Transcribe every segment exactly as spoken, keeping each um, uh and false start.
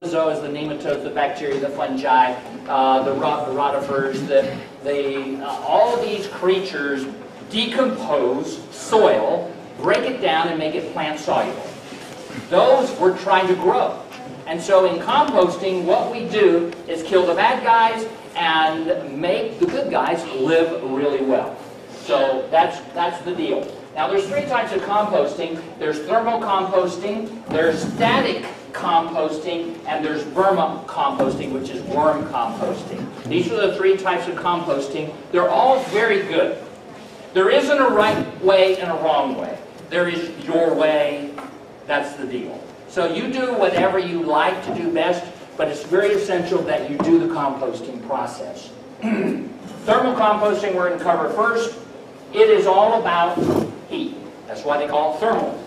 Protozoa is the nematodes, the bacteria, the fungi, uh, the, rot the rotifers, the, the, uh, all of these creatures decompose soil, break it down, and make it plant soluble. Those we're trying to grow. And so in composting, what we do is kill the bad guys and make the good guys live really well. So that's, that's the deal. Now there's three types of composting. There's thermocomposting, there's static composting, and there's vermicomposting, which is worm composting. These are the three types of composting. They're all very good. There isn't a right way and a wrong way. There is your way. That's the deal. So you do whatever you like to do best, but it's very essential that you do the composting process. Thermocomposting we're going to cover first. It is all about heat. That's why they call it thermal.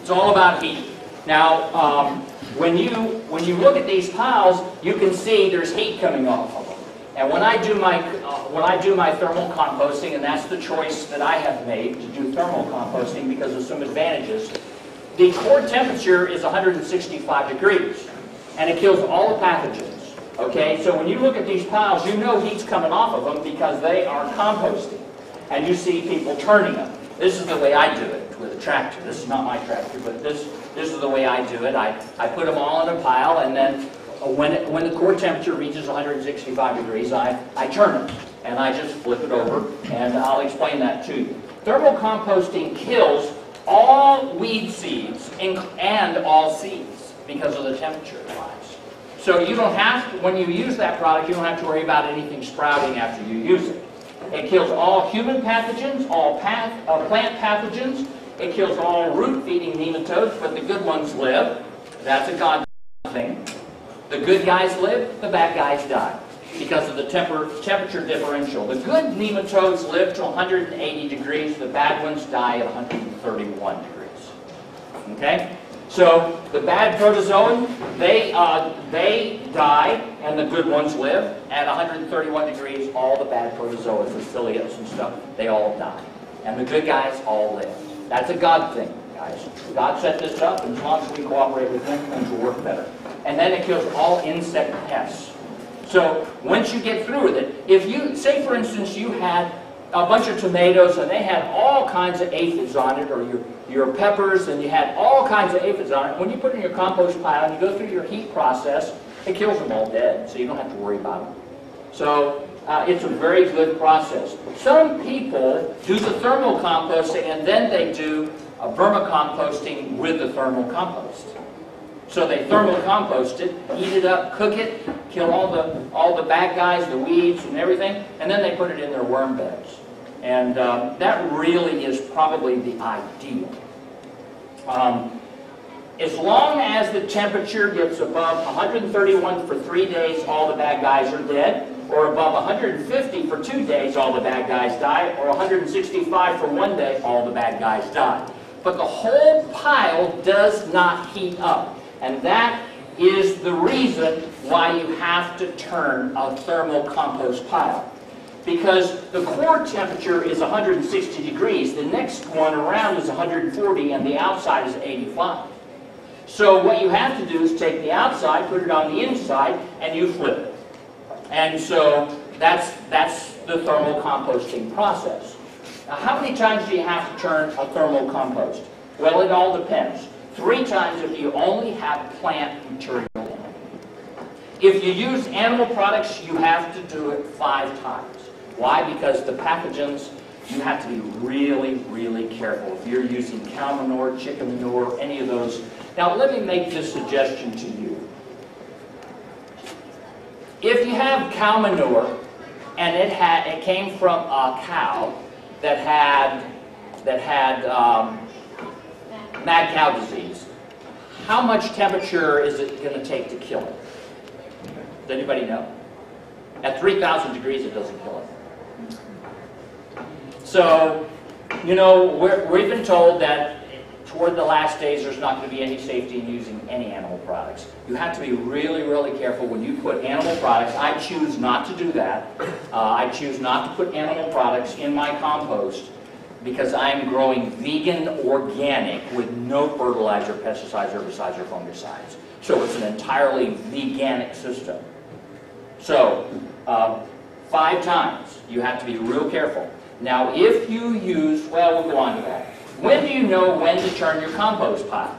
It's all about heat. Now, um, when you when you look at these piles, you can see there's heat coming off of them. And when I do my uh, when I do my thermal composting, and that's the choice that I have made to do thermal composting because of some advantages. The core temperature is one hundred sixty-five degrees, and it kills all the pathogens. Okay, so when you look at these piles, you know heat's coming off of them because they are composting, and you see people turning them. This is the way I do it with a tractor. This is not my tractor, but this this is the way I do it. I, I put them all in a pile, and then when it, when the core temperature reaches one hundred sixty-five degrees, I, I turn them, and I just flip it over, and I'll explain that to you. Thermal composting kills all weed seeds and all seeds because of the temperature it applies. So you don't have to, when you use that product, you don't have to worry about anything sprouting after you use it. It kills all human pathogens, all path, uh, plant pathogens. It kills all root-feeding nematodes, but the good ones live. That's a God thing. The good guys live, the bad guys die because of the temper, temperature differential. The good nematodes live to one hundred eighty degrees. The bad ones die at one hundred thirty-one degrees. Okay? So the bad protozoan, they, uh, they die, and the good ones live. At one hundred thirty-one degrees, all the bad protozoas, the ciliates and stuff, they all die. And the good guys all live. That's a God thing, guys. God set this up, and as long as we cooperate with him, things will work better. And then it kills all insect pests. So once you get through with it, if you, say for instance, you had a bunch of tomatoes and they had all kinds of aphids on it, or your, your peppers, and you had all kinds of aphids on it, when you put it in your compost pile and you go through your heat process, it kills them all dead, so you don't have to worry about them. So uh, it's a very good process. Some people do the thermal composting and then they do a vermicomposting with the thermal compost. So they thermal compost it, eat it up, cook it, kill all the, all the bad guys, the weeds and everything, and then they put it in their worm beds. And um, that really is probably the ideal. Um, as long as the temperature gets above one hundred thirty-one for three days, all the bad guys are dead, or above one hundred fifty for two days, all the bad guys die, or one hundred sixty-five for one day, all the bad guys die. But the whole pile does not heat up. And that is the reason why you have to turn a thermal compost pile. Because the core temperature is one hundred sixty degrees, the next one around is one hundred forty, and the outside is eighty-five. So what you have to do is take the outside, put it on the inside, and you flip it. And so that's, that's the thermal composting process. Now, how many times do you have to turn a thermal compost? Well, it all depends. Three times if you only have plant material. If you use animal products, you have to do it five times. Why? Because the pathogens, you have to be really, really careful. If you're using cow manure, chicken manure, any of those. Now, let me make this suggestion to you. If you have cow manure, and it had, it came from a cow that had, that had, um, mad cow disease, how much temperature is it going to take to kill it? Does anybody know? At three thousand degrees, it doesn't kill it. So, you know, we're, we've been told that toward the last days, there's not going to be any safety in using any animal products. You have to be really, really careful when you put animal products. I choose not to do that. Uh, I choose not to put animal products in my compost, because I'm growing vegan organic with no fertilizer, pesticides, herbicides, or fungicides. So it's an entirely veganic system. So uh, five times, you have to be real careful. Now if you use, well, we'll go on to that. When do you know when to turn your compost pile?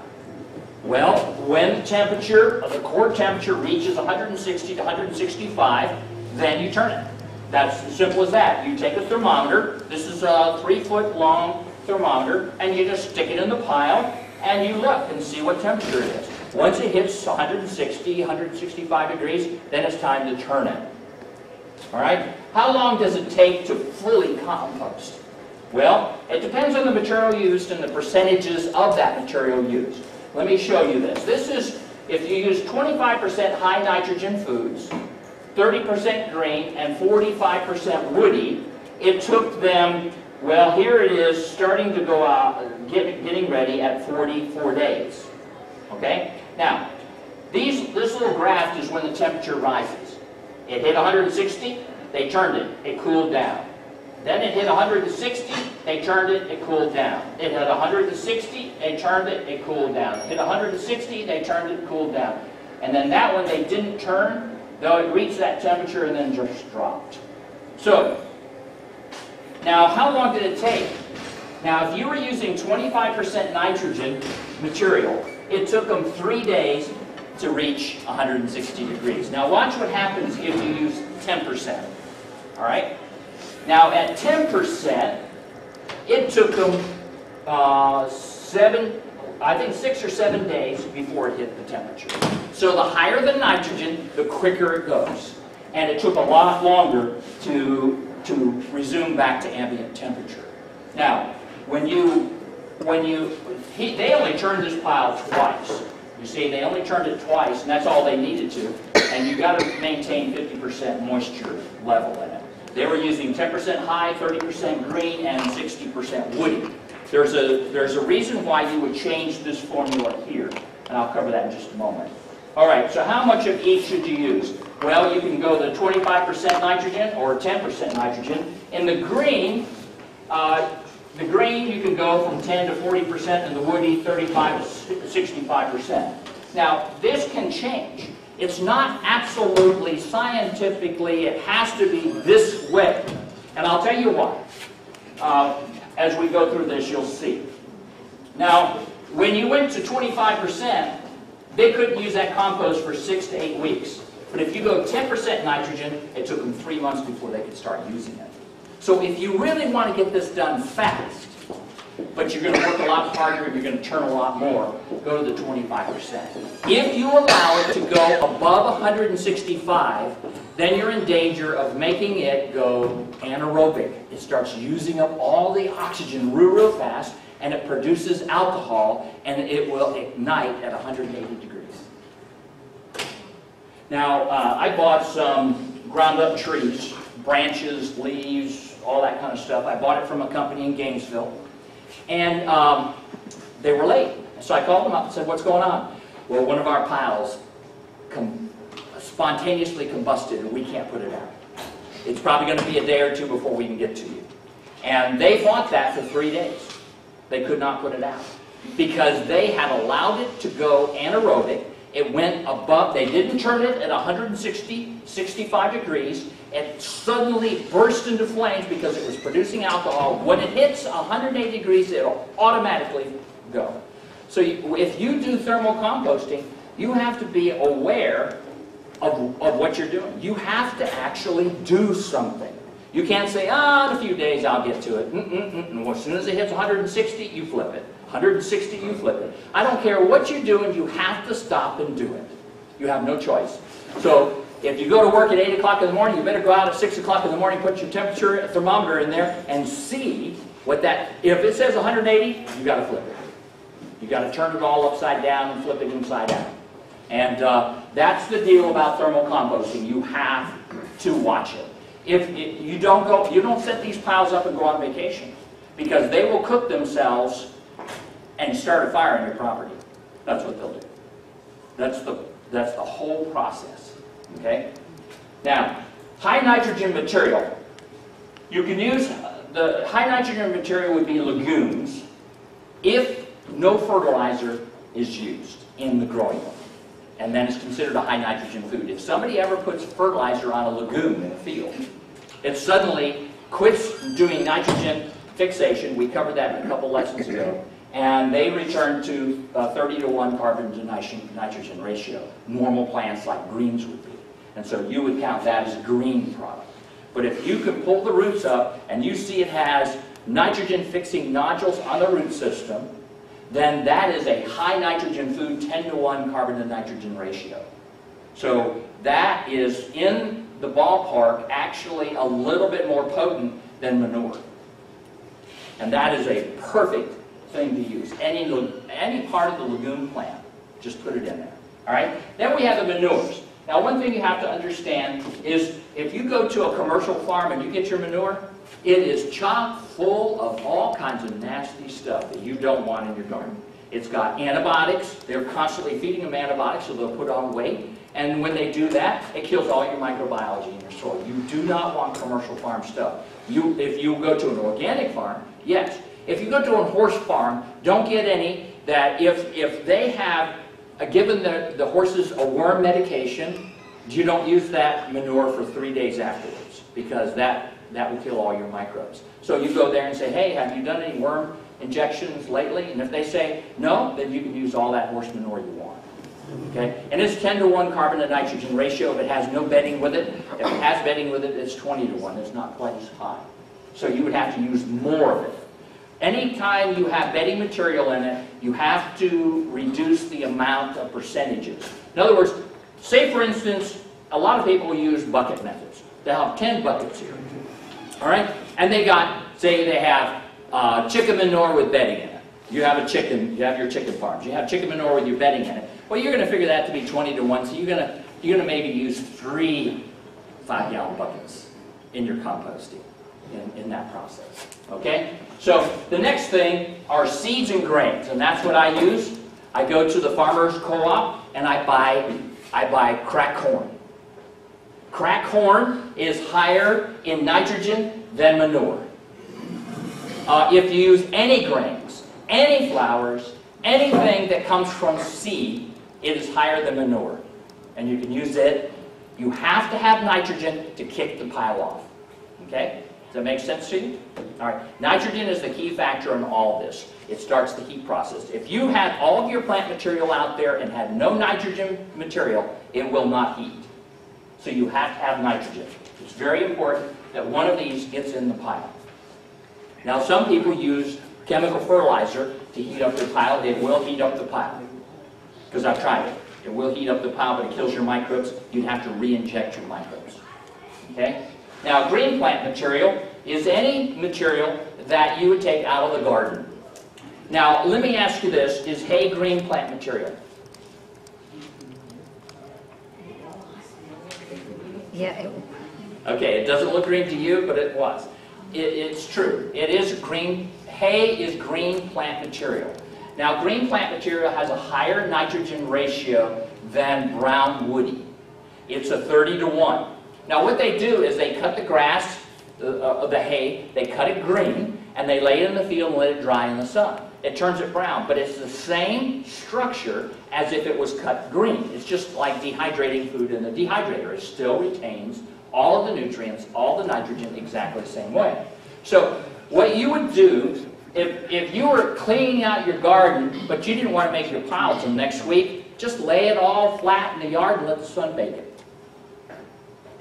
Well, when the temperature, the core temperature reaches one hundred sixty to one hundred sixty-five, then you turn it. That's as simple as that. You take a thermometer, this is a three foot long thermometer, and you just stick it in the pile and you look and see what temperature it is. Once it hits one hundred sixty, one hundred sixty-five degrees, then it's time to turn it. All right? How long does it take to fully compost? Well, it depends on the material used and the percentages of that material used. Let me show you this. This is, if you use twenty-five percent high nitrogen foods, thirty percent green, and forty-five percent woody, it took them, well, here it is, starting to go out, get, getting ready at forty-four days. Okay? Now, these, this little graph is when the temperature rises. It hit one hundred sixty, they turned it, it cooled down. Then it hit one hundred sixty, they turned it, it cooled down. It hit one hundred sixty, they turned it, it cooled down. It hit one hundred sixty, they turned it, cooled down. And then that one they didn't turn, though it reached that temperature and then just dropped. So, now how long did it take? Now if you were using twenty-five percent nitrogen material, it took them three days to reach one hundred sixty degrees. Now watch what happens if you use ten percent, all right? Now at ten percent, it took them uh, seven, I think six or seven days before it hit the temperature. So the higher the nitrogen, the quicker it goes. And it took a lot longer to, to resume back to ambient temperature. Now, when you, when you, he, they only turned this pile twice. You see, they only turned it twice, and that's all they needed to. And you got to maintain fifty percent moisture level in it. They were using ten percent high, thirty percent green, and sixty percent woody. There's a, there's a reason why you would change this formula here, and I'll cover that in just a moment. All right, so how much of each should you use? Well, you can go the twenty-five percent nitrogen or ten percent nitrogen. In the green, uh, the green you can go from ten to forty percent, and the woody thirty-five to sixty-five percent. Now, this can change. It's not absolutely scientifically, it has to be this way. And I'll tell you why. Uh, as we go through this, you'll see. Now, when you went to twenty-five percent, they couldn't use that compost for six to eight weeks. But if you go ten percent nitrogen, it took them three months before they could start using it. So if you really want to get this done fast, but you're going to work a lot harder and you're going to turn a lot more, go to the twenty-five percent. If you allow it to go above one hundred sixty-five, then you're in danger of making it go anaerobic. It starts using up all the oxygen real, real fast, and it produces alcohol, and it will ignite at one hundred eighty degrees. Now, uh, I bought some ground up trees, branches, leaves, all that kind of stuff. I bought it from a company in Gainesville. And um, they were late. So I called them up and said, what's going on? Well, one of our piles com spontaneously combusted and we can't put it out. It's probably going to be a day or two before we can get to you. And they fought that for three days. They could not put it out because they had allowed it to go anaerobic. It went above, they didn't turn it at one hundred sixty, sixty-five degrees. It suddenly burst into flames because it was producing alcohol. When it hits one hundred eighty degrees, it'll automatically go. So you, if you do thermal composting, you have to be aware of, of what you're doing. You have to actually do something. You can't say, ah, in a few days I'll get to it. Mm-mm-mm-mm. Well, as soon as it hits one hundred sixty, you flip it. one hundred sixty, you flip it. I don't care what you're doing, you have to stop and do it. You have no choice. So if you go to work at eight o'clock in the morning, you better go out at six o'clock in the morning, put your temperature thermometer in there, and see what that, if it says one hundred eighty, you got to flip it. You got to turn it all upside down and flip it inside out. And uh, that's the deal about thermal composting. You have to watch it. If, if you don't go, you don't set these piles up and go on vacation, because they will cook themselves and start a fire on your property. That's what they'll do. That's the, that's the whole process, okay? Now, high nitrogen material. You can use, the high nitrogen material would be legumes if no fertilizer is used in the growing. and then it's considered a high nitrogen food. If somebody ever puts fertilizer on a legume in a field, it suddenly quits doing nitrogen fixation. We covered that a couple lessons ago. And they return to a thirty to one carbon to nitrogen ratio. Normal plants like greens would be. And so you would count that as a green product. But if you can pull the roots up and you see it has nitrogen fixing nodules on the root system, then that is a high nitrogen food, ten to one carbon to nitrogen ratio. So that is in the ballpark actually a little bit more potent than manure. And that is a perfect thing to use. Any, any part of the legume plant, just put it in there. All right? Then we have the manures. Now, one thing you have to understand is if you go to a commercial farm and you get your manure, it is chock full of all kinds of nasty stuff that you don't want in your garden. It's got antibiotics. They're constantly feeding them antibiotics, so they'll put on weight. And when they do that, it kills all your microbiology in your soil. You do not want commercial farm stuff. You, if you go to an organic farm, yes. If you go to a horse farm, don't get any that if, if they have uh, given the, the horses a worm medication, you don't use that manure for three days afterwards because that, that will kill all your microbes. So you go there and say, hey, have you done any worm injections lately? And if they say no, then you can use all that horse manure you want. Okay? And it's ten to one carbon to nitrogen ratio if it has no bedding with it. If it has bedding with it, it's twenty to one. It's not quite as high. So you would have to use more of it. Anytime you have bedding material in it, you have to reduce the amount of percentages. In other words, say for instance, a lot of people use bucket methods. They'll have ten buckets here, all right? And they got, say they have uh, chicken manure with bedding in it. You have a chicken, you have your chicken farms. You have chicken manure with your bedding in it. Well, you're gonna figure that to be twenty to one, so you're gonna, you're gonna maybe use three five-gallon buckets in your composting. In, in that process. Okay? So the next thing are seeds and grains, and that's what I use. I go to the farmer's co-op and I buy I buy crack corn. Crack corn is higher in nitrogen than manure. Uh, if you use any grains, any flours, anything that comes from seed, it is higher than manure. And you can use it. You have to have nitrogen to kick the pile off. Okay? Does that make sense to you? All right. Nitrogen is the key factor in all this. It starts the heat process. If you had all of your plant material out there and had no nitrogen material, it will not heat. So you have to have nitrogen. It's very important that one of these gets in the pile. Now, some people use chemical fertilizer to heat up their pile. It will heat up the pile. Because I've tried it. It will heat up the pile, but it kills your microbes. You'd have to re-inject your microbes. Okay? Now, green plant material is any material that you would take out of the garden. Now, let me ask you this. Is hay green plant material? Yeah. It okay, it doesn't look green to you, but it was. It, it's true. It is green. Hay is green plant material. Now, green plant material has a higher nitrogen ratio than brown woody. It's a thirty to one. Now what they do is they cut the grass, uh, the hay, they cut it green, and they lay it in the field and let it dry in the sun. It turns it brown, but it's the same structure as if it was cut green. It's just like dehydrating food in the dehydrator. It still retains all of the nutrients, all the nitrogen, exactly the same way. So what you would do, if, if you were cleaning out your garden, but you didn't want to make your pile till next week, just lay it all flat in the yard and let the sun bake it.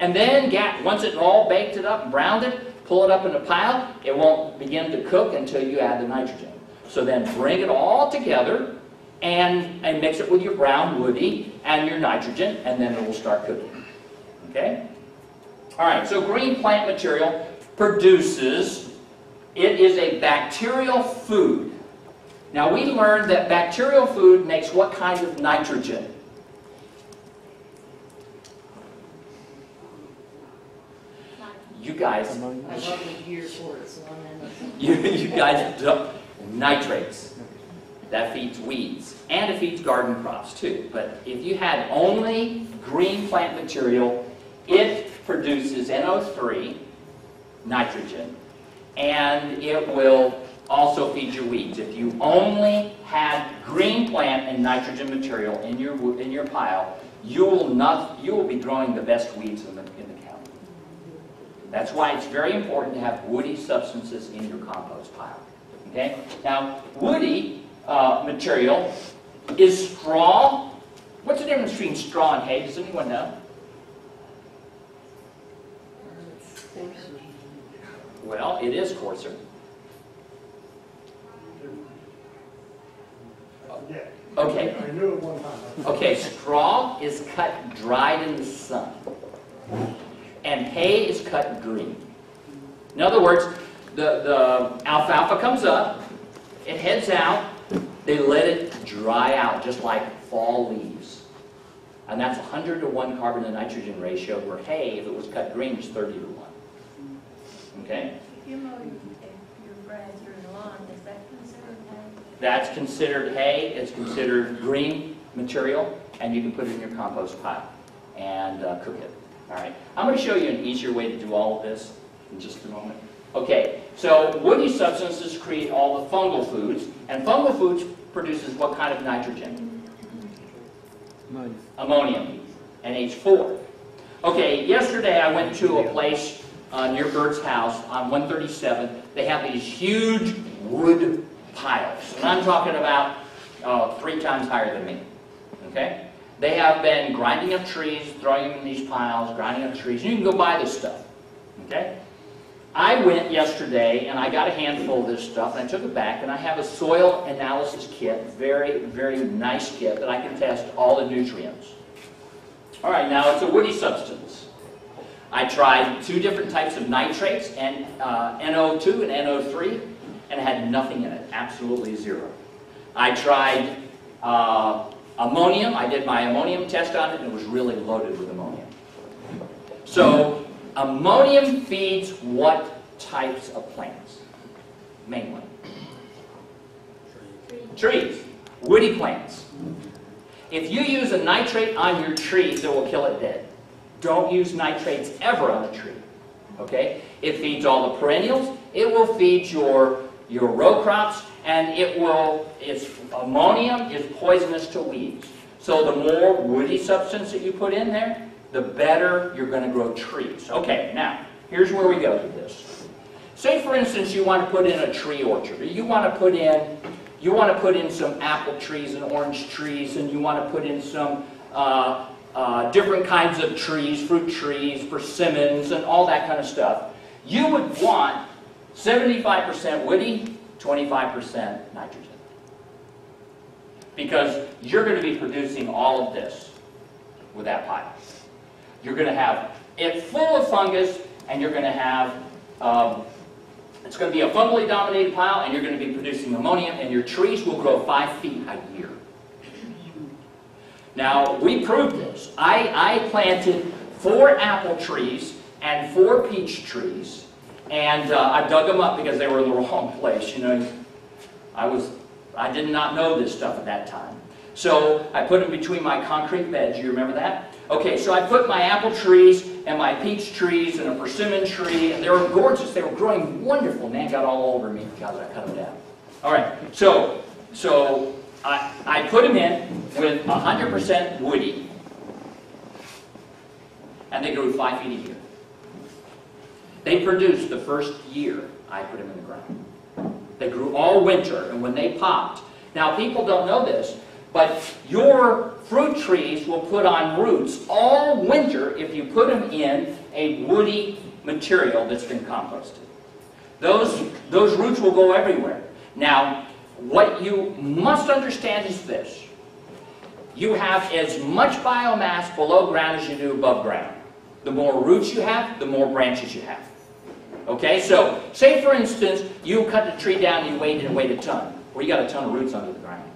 And then, once it all baked it up, browned it, pull it up in a pile, it won't begin to cook until you add the nitrogen. So then bring it all together and, and mix it with your brown woody and your nitrogen, and then it will start cooking. Okay? All right, so green plant material produces, it is a bacterial food. Now, we learned that bacterial food makes what kind of nitrogen? You guys, you, you guys dump nitrates. That feeds weeds. And it feeds garden crops too. But if you had only green plant material, it produces N O three, nitrogen, and it will also feeds your weeds. If you only had green plant and nitrogen material in your in your pile, you will not you will be growing the best weeds in the in the county. That's why it's very important to have woody substances in your compost pile. Okay. Now, woody uh, material is straw. What's the difference between straw and hay? Does anyone know? Well, it is coarser. Okay. I knew it one time. Okay, straw is cut dried in the sun. And hay is cut green. In other words, the, the alfalfa comes up, it heads out, they let it dry out just like fall leaves. And that's one hundred to one carbon to nitrogen ratio, where hay, if it was cut green, is thirty to one. Okay? If you mow your grass or your lawn, is that considered hay? That's considered hay. It's considered green material, and you can put it in your compost pile and uh, cook it. All right. I'm going to show you an easier way to do all of this in just a moment. Okay. So woody substances create all the fungal foods, and fungal foods produces what kind of nitrogen? Ammonia. Ammonium, N H four. Okay. Yesterday I went to a place Uh, near Bert's house on one thirty-seven, they have these huge wood piles. And I'm talking about uh, three times higher than me. Okay? They have been grinding up trees, throwing them in these piles, grinding up trees. You can go buy this stuff. Okay? I went yesterday and I got a handful of this stuff and I took it back, and I have a soil analysis kit, very, very nice kit that I can test all the nutrients. All right, now it's a woody substance. I tried two different types of nitrates, and uh, N O two and N O three, and it had nothing in it, absolutely zero. I tried uh, ammonium. I did my ammonium test on it, and it was really loaded with ammonium. So ammonium feeds what types of plants? Mainly. Trees. Woody plants. If you use a nitrate on your trees, it will kill it dead. Don't use nitrates ever on a tree, okay? It feeds all the perennials, it will feed your, your row crops, and it will, its ammonium is poisonous to weeds. So the more woody substance that you put in there, the better you're gonna grow trees. Okay, now, here's where we go with this. Say for instance you wanna put in a tree orchard, or you wanna put in, you wanna put in some apple trees and orange trees, and you wanna put in some, uh, Uh, different kinds of trees, fruit trees, persimmons, and all that kind of stuff. You would want seventy-five percent woody, twenty-five percent nitrogen. Because you're going to be producing all of this with that pile. You're going to have it full of fungus, and you're going to have, um, it's going to be a fungally dominated pile, and you're going to be producing ammonium, and your trees will grow five feet a year. Now, we proved this. I, I planted four apple trees and four peach trees, and uh, I dug them up because they were in the wrong place. You know, I was, I did not know this stuff at that time. So I put them between my concrete beds. You remember that? Okay, so I put my apple trees and my peach trees and a persimmon tree, and they were gorgeous. They were growing wonderful, and they got all over me because I cut them down. All right, so, so... I, I put them in with one hundred percent woody, and they grew five feet a year. They produced the first year I put them in the ground. They grew all winter, and when they popped. Now, people don't know this, but your fruit trees will put on roots all winter if you put them in a woody material that's been composted. Those, those roots will go everywhere. Now, what you must understand is this. You have as much biomass below ground as you do above ground. The more roots you have, the more branches you have. Okay, so say for instance, you cut the tree down and you weighed it and weighed a ton. Well, you got a ton of roots under the ground.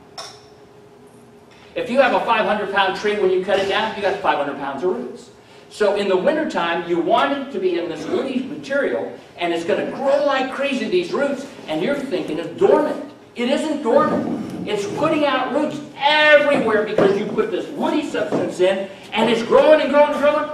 If you have a five hundred pound tree, when you cut it down, you got five hundred pounds of roots. So in the wintertime, you want it to be in this woody material, and it's going to grow like crazy, these roots, and you're thinking it's dormant. It isn't dormant. It's putting out roots everywhere because you put this woody substance in, and it's growing and growing and growing.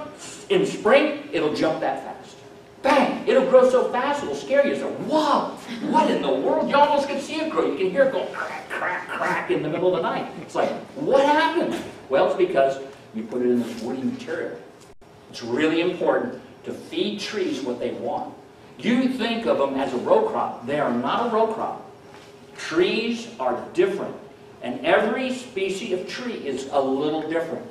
In spring, it'll jump that fast. Bang! It'll grow so fast it'll scare you. So, whoa! What in the world? You almost can see it grow. You can hear it go crack, crack, crack in the middle of the night. It's like, what happened? Well, it's because we put it in this woody material. It's really important to feed trees what they want. You think of them as a row crop. They are not a row crop. Trees are different. And every species of tree is a little different.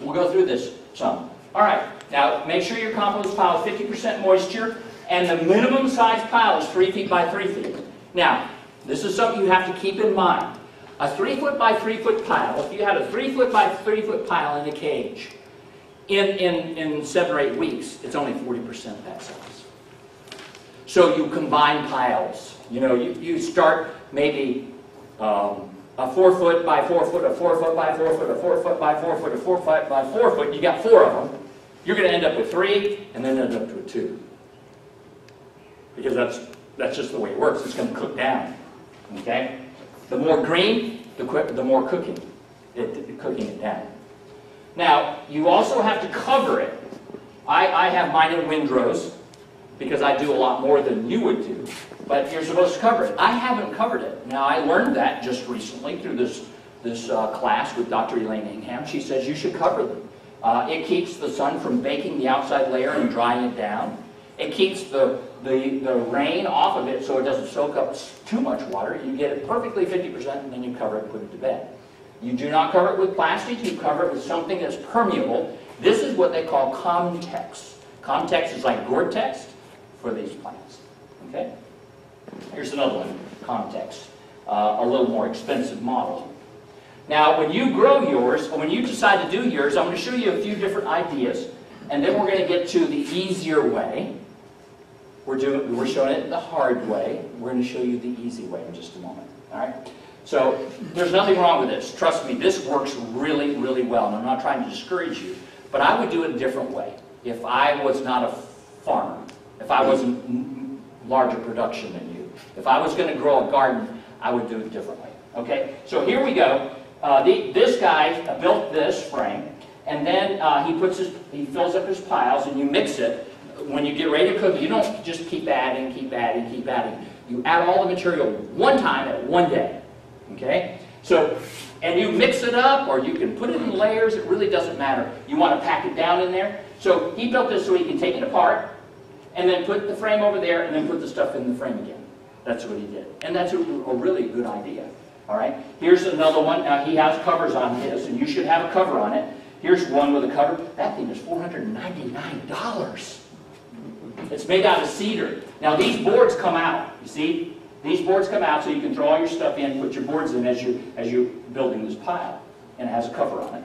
We'll go through this some. All right. Now, make sure your compost pile is fifty percent moisture, and the minimum size pile is three feet by three feet. Now, this is something you have to keep in mind. A three foot by three foot pile, if you had a three foot by three foot pile in a cage, in, in, in seven or eight weeks, it's only forty percent that size. So you combine piles. You know, you, you start maybe um, a four foot by four foot, a four foot by four foot, a four foot by four foot, a four foot by four foot. You got four of them. You're going to end up with three, and then end up to a two. Because that's, that's just the way it works. It's going to cook down. Okay? The more green, the, quick, the more cooking it, it, cooking it down. Now, you also have to cover it. I, I have mine in windrows, because I do a lot more than you would do. But you're supposed to cover it. I haven't covered it. Now, I learned that just recently through this, this uh, class with Doctor Elaine Ingham. She says you should cover them. Uh, it keeps the sun from baking the outside layer and drying it down. It keeps the, the, the rain off of it so it doesn't soak up too much water. You get it perfectly fifty percent, and then you cover it and put it to bed. You do not cover it with plastic. You cover it with something that's permeable. This is what they call Comtex. Comtex is like Gore-Tex for these plants. Okay? Here's another one, Comtex, uh, a little more expensive model. Now, when you grow yours, or when you decide to do yours, I'm going to show you a few different ideas, and then we're going to get to the easier way. We're doing, we're showing it the hard way. We're going to show you the easy way in just a moment. All right. So there's nothing wrong with this. Trust me, this works really, really well, and I'm not trying to discourage you, but I would do it a different way if I was not a farmer, if I wasn't larger production than you, if I was going to grow a garden, I would do it differently. Okay. So here we go. Uh, the, this guy built this frame, and then uh, he puts his, he fills up his piles, and you mix it. When you get ready to cook, you don't just keep adding, keep adding, keep adding. You add all the material one time at one day. Okay? So, and you mix it up, or you can put it in layers. It really doesn't matter. You want to pack it down in there. So he built this so he can take it apart, and then put the frame over there, and then put the stuff in the frame again. That's what he did, and that's a, a really good idea. All right. Here's another one. Now, he has covers on his, and you should have a cover on it. Here's one with a cover. That thing is four hundred ninety-nine dollars. It's made out of cedar. Now, these boards come out. You see? These boards come out so you can throw all your stuff in, put your boards in as, you, as you're building this pile. And it has a cover on it.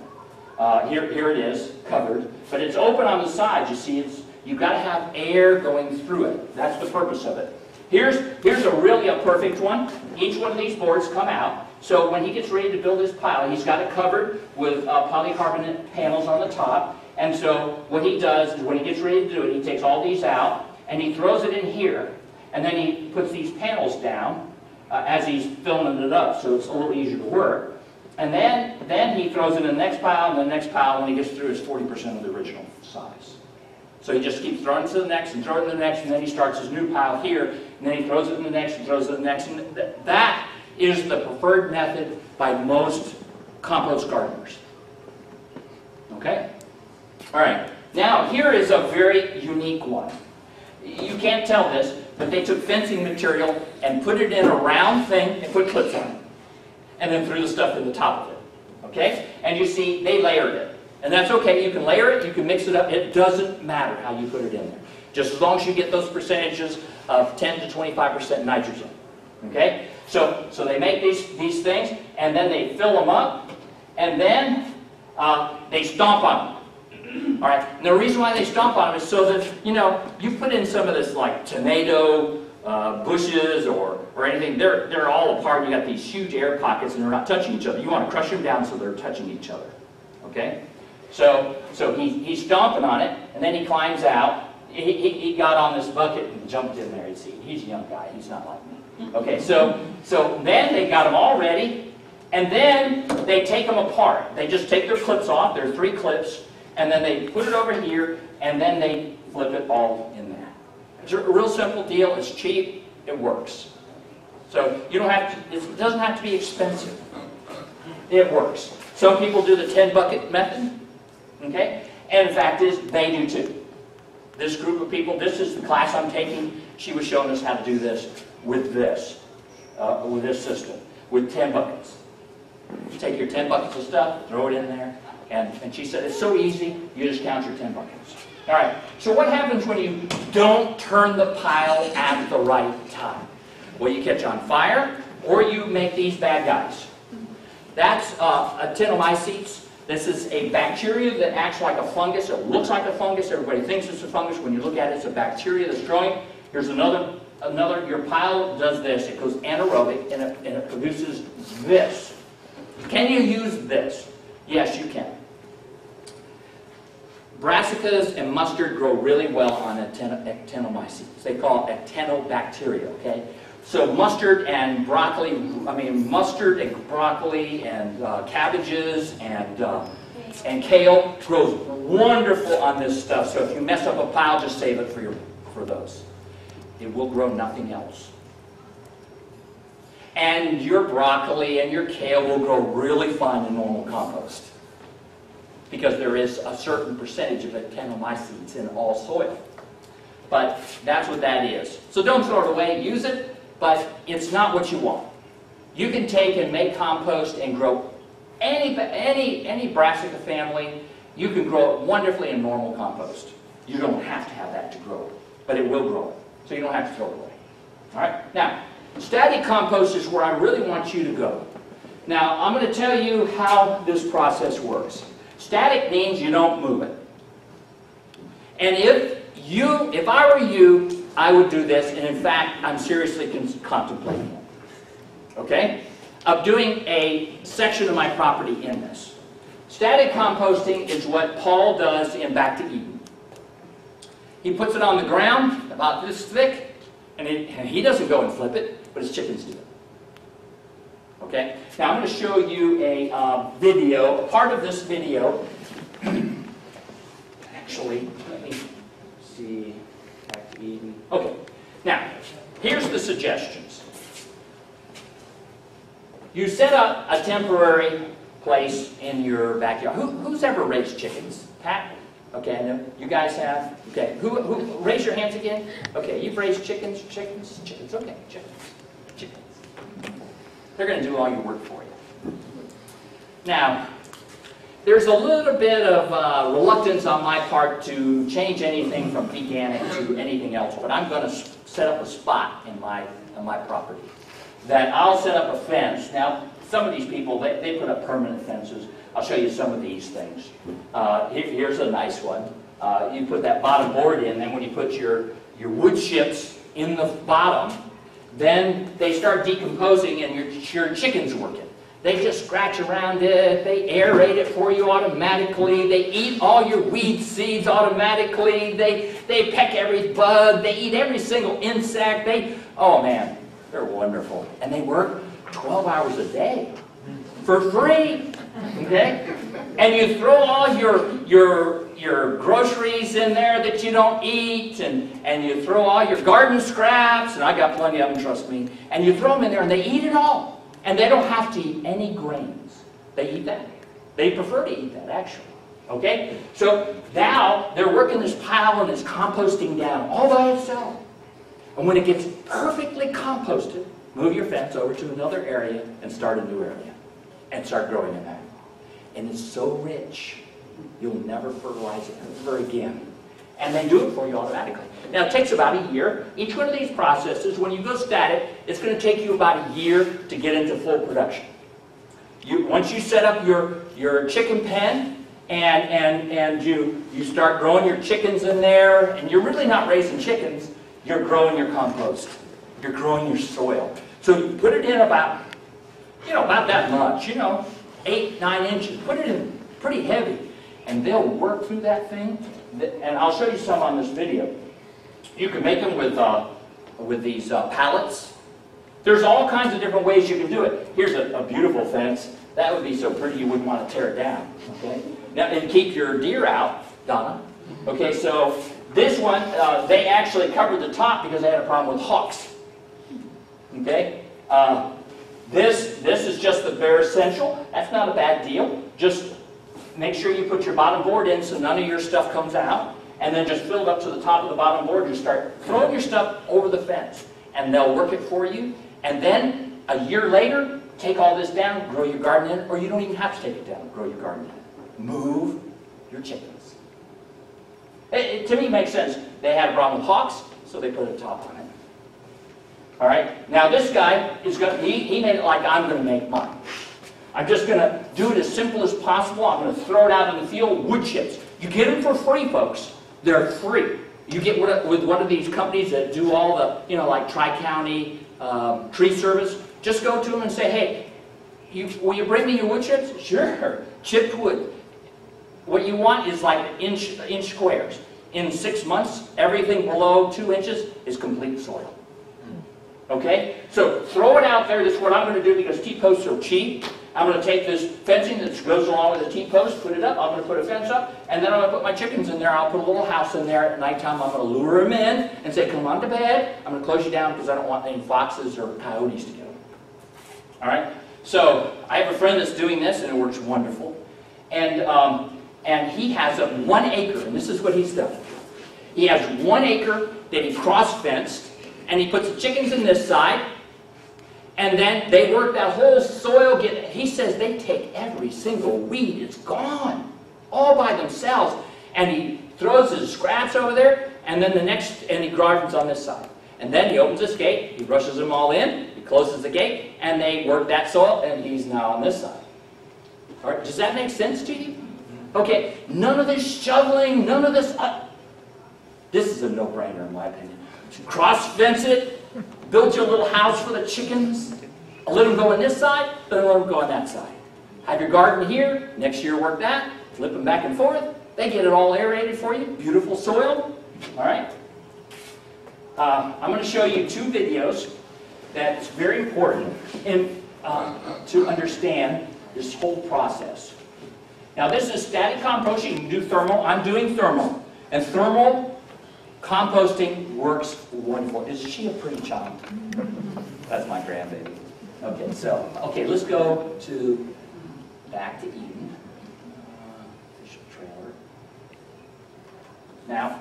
Uh, here, here it is, covered. But it's open on the sides. You see, it's, you've got to have air going through it. That's the purpose of it. Here's, here's a really a perfect one. Each one of these boards come out. So when he gets ready to build his pile, he's got it covered with uh, polycarbonate panels on the top. And so what he does is when he gets ready to do it, he takes all these out, and he throws it in here. And then he puts these panels down uh, as he's filming it up, so it's a little easier to work. And then, then he throws it in the next pile, and the next pile, when he gets through, is forty percent of the original size. So he just keeps throwing it to the next, and throwing it to the next, and then he starts his new pile here, and then he throws it in the next, and throws it in the next. And th that is the preferred method by most compost gardeners. Okay? All right. Now, here is a very unique one. You can't tell this, but they took fencing material and put it in a round thing and put clips on it, and then threw the stuff in the top of it. Okay? And you see, they layered it. And that's okay. You can layer it. You can mix it up. It doesn't matter how you put it in there. Just as long as you get those percentages of ten to twenty-five percent nitrogen. Okay? So, so they make these, these things, and then they fill them up, and then uh, they stomp on them. All right? And the reason why they stomp on them is so that, you know, you put in some of this, like, tomato uh, bushes or, or anything. They're, they're all apart. You got these huge air pockets, and they're not touching each other. You want to crush them down so they're touching each other. Okay? So, so he, he's stomping on it, and then he climbs out. He, he, he got on this bucket and jumped in there. See, he's a young guy. He's not like me. Okay, so, so then they got him all ready, and then they take him apart. They just take their clips off, their three clips, and then they put it over here, and then they flip it all in there. It's a real simple deal. It's cheap. It works. So you don't have to, it doesn't have to be expensive. It works. Some people do the ten bucket method, okay? And the fact is, they do too. This group of people, this is the class I'm taking. She was showing us how to do this with this, uh, with this system, with ten buckets. You take your ten buckets of stuff, throw it in there, and, and she said, it's so easy, you just count your ten buckets. All right, so what happens when you don't turn the pile at the right time? Well, you catch on fire, or you make these bad guys. That's uh, actinomycetes. This is a bacteria that acts like a fungus. It looks like a fungus. Everybody thinks it's a fungus. When you look at it, it's a bacteria that's growing. Here's another, another. Your pile does this. It goes anaerobic, and it, and it produces this. Can you use this? Yes, you can. Brassicas and mustard grow really well on actinomycetes. They call it actinobacteria, okay? So mustard and broccoli, I mean mustard and broccoli and uh, cabbages and, uh, and kale grows wonderful on this stuff. So if you mess up a pile, just save it for, your, for those. It will grow nothing else. And your broccoli and your kale will grow really fine in normal compost, because there is a certain percentage of actinomycetes in all soil. But that's what that is. So don't throw it away, use it, but it's not what you want. You can take and make compost and grow any, any, any brassica family. You can grow it wonderfully in normal compost. You don't have to have that to grow it, but it will grow it. So you don't have to throw it away. All right? Now, static compost is where I really want you to go. Now, I'm going to tell you how this process works. Static means you don't move it. And if you, if I were you, I would do this, and in fact, I'm seriously contemplating it. Okay? I'm doing a section of my property in this. Static composting is what Paul does in Back to Eden. He puts it on the ground, about this thick, and, it, and he doesn't go and flip it, but his chickens do it. Okay? Now I'm going to show you a uh, video, a part of this video. Actually, let me see. Back to Eden. Okay. Now, here's the suggestions. You set up a temporary place in your backyard. Who, who's ever raised chickens? Pat? Okay, I know. You guys have? Okay. Who, who? Raise your hands again. Okay, you've raised chickens, chickens, chickens. Okay, chickens. Chickens. They're going to do all your work for you. Now, there's a little bit of uh, reluctance on my part to change anything from veganic to anything else, but I'm going to set up a spot in my, in my property that I'll set up a fence. Now, some of these people, they, they put up permanent fences. I'll show you some of these things. Uh, here, here's a nice one. Uh, you put that bottom board in, then when you put your, your wood chips in the bottom, then they start decomposing and your, your chicken's working. They just scratch around it, they aerate it for you automatically, they eat all your weed seeds automatically, they, they peck every bug, they eat every single insect, they, oh man, they're wonderful. And they work twelve hours a day for free, okay? And you throw all your, your, your groceries in there that you don't eat, and, and you throw all your garden scraps, and I got plenty of them, trust me, and you throw them in there and they eat it all. And they don't have to eat any grains. They eat that. They prefer to eat that, actually. Okay? So now they're working this pile and it's composting down all by itself. And when it gets perfectly composted, move your fence over to another area and start a new area and start growing in that. And it's so rich, you'll never fertilize it ever again. And they do it for you automatically. Now, it takes about a year. Each one of these processes, when you go static, it's going to take you about a year to get into full production. You, once you set up your, your chicken pen, and, and, and you, you start growing your chickens in there, and you're really not raising chickens, you're growing your compost. You're growing your soil. So you put it in about, you know, about that much, you know, eight, nine inches. Put it in pretty heavy, and they'll work through that thing. And I'll show you some on this video. You can make them with, uh, with these uh, pallets. There's all kinds of different ways you can do it. Here's a, a beautiful fence. That would be so pretty you wouldn't want to tear it down. Okay? Now, and keep your deer out, Donna. Okay, so This one, uh, they actually covered the top because they had a problem with hawks. Okay? Uh, this, this is just the bare essential. That's not a bad deal. Just make sure you put your bottom board in so none of your stuff comes out. And then just fill it up to the top of the bottom board. You start throwing your stuff over the fence. And they'll work it for you. And then, a year later, take all this down, grow your garden in. Or you don't even have to take it down, grow your garden in. Move your chickens. It, it, to me, makes sense. They had a problem with hawks, so they put a top on it. All right? Now, this guy, is gonna, he, he made it like I'm going to make mine. I'm just going to do it as simple as possible. I'm going to throw it out in the field, wood chips. You get them for free, folks. They're free. You get with one of these companies that do all the, you know, like Tri County, um, tree service. Just go to them and say, hey, you, will you bring me your wood chips? Sure, chipped wood. What you want is like inch, inch squares. In six months, everything below two inches is complete soil. Okay? So throw it out there. This is what I'm going to do because T-posts are cheap. I'm going to take this fencing that goes along with the T-post, put it up. I'm going to put a fence up, and then I'm going to put my chickens in there. I'll put a little house in there. At nighttime, I'm going to lure them in and say, come on to bed. I'm going to close you down because I don't want any foxes or coyotes to get them. All right? So I have a friend that's doing this, and it works wonderful. And, um, and he has a one acre, and this is what he's done. He has one acre that he cross-fenced, and he puts the chickens in this side, and then they work that whole soil. Get, he says they take every single weed. It's gone all by themselves. And he throws his scraps over there, and then the next, and he gardens on this side. And then he opens this gate. He rushes them all in. He closes the gate, and they work that soil, and he's now on this side. All right, does that make sense to you? Okay, none of this shoveling, none of this. Uh, this is a no-brainer in my opinion. Cross-fence it. Build your little house for the chickens. Let them go on this side, then let them go on that side. Have your garden here. Next year, work that. Flip them back and forth. They get it all aerated for you. Beautiful soil. All right. Uh, I'm going to show you two videos that's very important in, uh, to understand this whole process. Now, this is static composting. You can do thermal. I'm doing thermal. And thermal composting works wonderful. Isn't she a pretty child? That's my grandbaby. Okay, so, okay, let's go to Back to Eden. Official trailer. Now,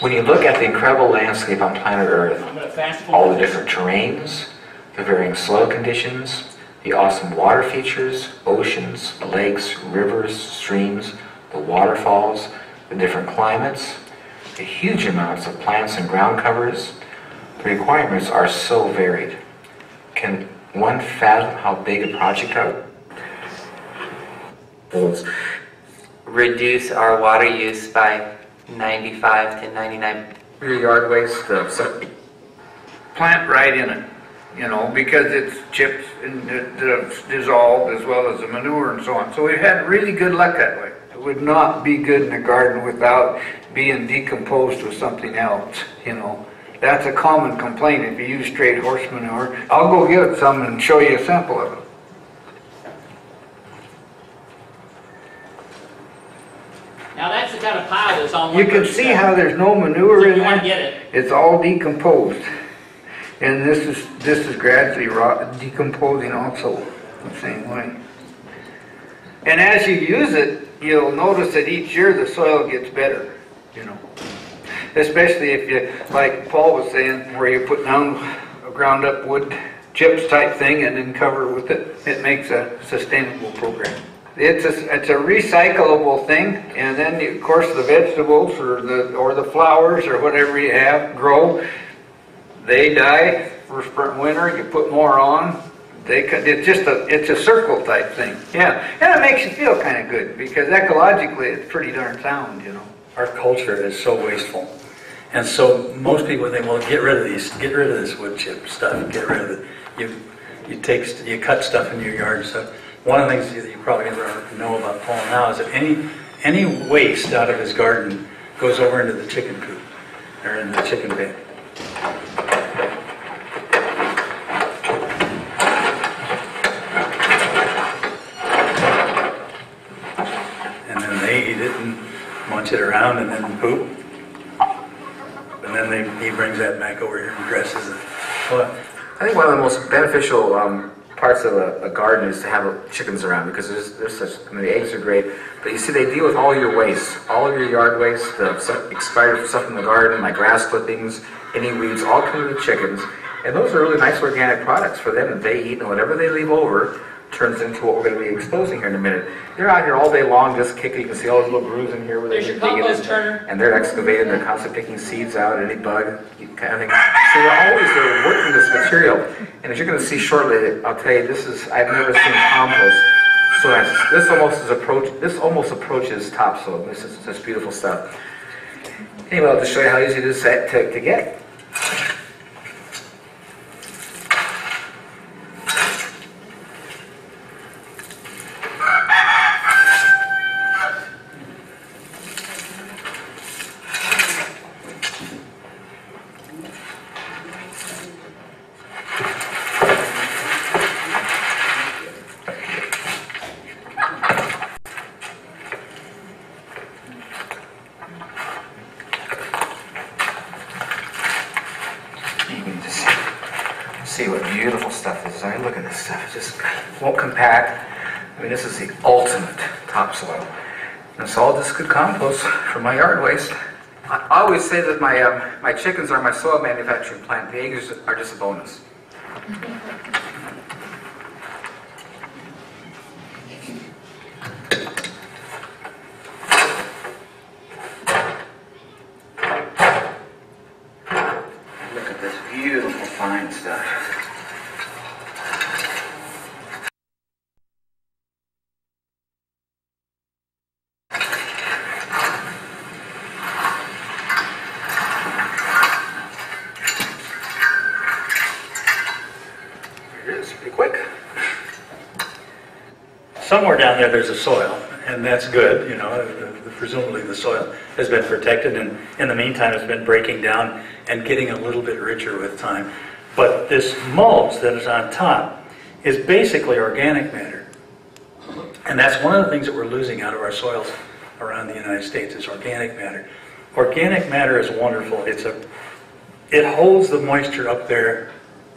when you look at the incredible landscape on planet Earth, I'm gonna fast forward all the different terrains, the varying soil conditions, the awesome water features, oceans, lakes, rivers, streams, the waterfalls, the different climates, the huge amounts of plants and ground covers. The requirements are so varied. Can one fathom how big a project that is? Reduce our water use by ninety-five to ninety-nine. Your yard waste stuff. So plant right in it. You know, because it's chips and dissolved as well as the manure and so on. So we've had really good luck that way. It would not be good in the garden without being decomposed with something else, you know. That's a common complaint if you use straight horse manure. I'll go get some and show you a sample of it. Now that's the kind of pile that's on one. You can see how there's no manure in there. It. It's all decomposed. And this is this is gradually rot, decomposing also the same way. And as you use it, you'll notice that each year the soil gets better, you know. Especially if you, like Paul was saying, where you put down a ground up wood chips type thing and then cover with it, it makes a sustainable program. It's a, it's a recyclable thing, and then of course the vegetables or the or the flowers or whatever you have grow. They die for spring winter. You put more on. They it's just a it's a circle type thing. Yeah, and it makes you feel kind of good because ecologically it's pretty darn sound, you know. Our culture is so wasteful, and so most people think, well, get rid of these, get rid of this wood chip stuff, get rid of it. You you take you cut stuff in your yard. So one of the things that you probably never know about Paul now is that any any waste out of his garden goes over into the chicken coop or in the chicken bin. munch it around and then poop. And then they, he brings that back over here and dresses it. Well, I think one of the most beneficial um, parts of a, a garden is to have chickens around, because there's, there's such, I mean, the eggs are great, but you see they deal with all your waste, all of your yard waste, the stuff, expired stuff in the garden, my grass clippings, any weeds, all come to the chickens. And those are really nice organic products for them that they eat, and whatever they leave over turns into what we're going to be exposing here in a minute. They're out here all day long just kicking. You can see all those little grooves in here where they're digging in, and they're excavating. They're constantly picking seeds out, any bug, kind of thing. So they're always they're working this material. And as you're going to see shortly, I'll tell you, this is, I've never seen compost so nice. This almost is approach. This almost approaches topsoil. This is this beautiful stuff. Anyway, I'll just show you how easy it is to, to get. Compost from my yard waste. I always say that my uh, my chickens are my soil manufacturing plant. The eggs are just a bonus. Look at this beautiful fine stuff. Somewhere down there, there's a soil, and that's good. You know, presumably the soil has been protected, and in the meantime, it's been breaking down and getting a little bit richer with time. But this mulch that is on top is basically organic matter, and that's one of the things that we're losing out of our soils around the United States is organic matter. Organic matter is wonderful. It's a, it holds the moisture up there.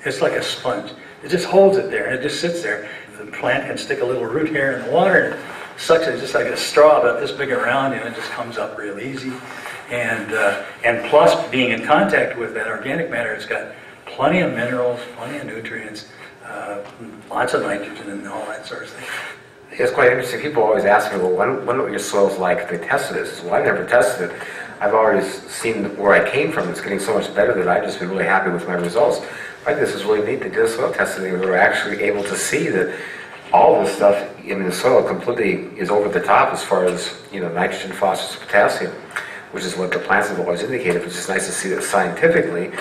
It's like a sponge. It just holds it there, and it just sits there. The plant can stick a little root hair in the water and sucks it just like a straw about this big around, and it just comes up real easy. And uh, and plus, being in contact with that organic matter, it's got plenty of minerals, plenty of nutrients, uh, lots of nitrogen and all that sort of thing. It's quite interesting. People always ask me, well, what, what are your soils like if they tested this? Well, I've never tested it. I've already seen where I came from. It's getting so much better that I've just been really happy with my results. I think this is really neat to do soil testing where we're actually able to see that all this stuff in the soil completely is over the top as far as, you know, nitrogen, phosphorus, potassium, which is what the plants have always indicated, which is nice to see that scientifically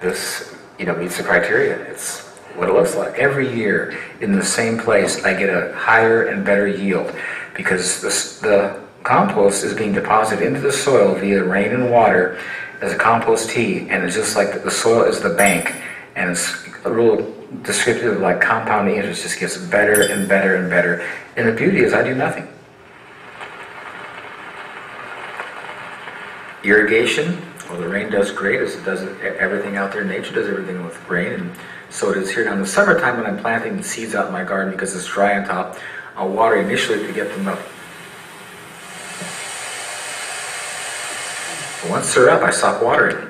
this, you know, meets the criteria. It's what it looks like. Every year in the same place I get a higher and better yield because this, the compost is being deposited into the soil via rain and water as a compost tea, and it's just like the soil is the bank. And it's a real descriptive, like compounding interest, just gets better and better and better. And the beauty is I do nothing. Irrigation, well, the rain does great as it does everything out there. Nature does everything with rain, and so it is here. Now in the summertime when I'm planting the seeds out in my garden because it's dry on top, I'll water initially to get them up. But once they're up, I stop watering.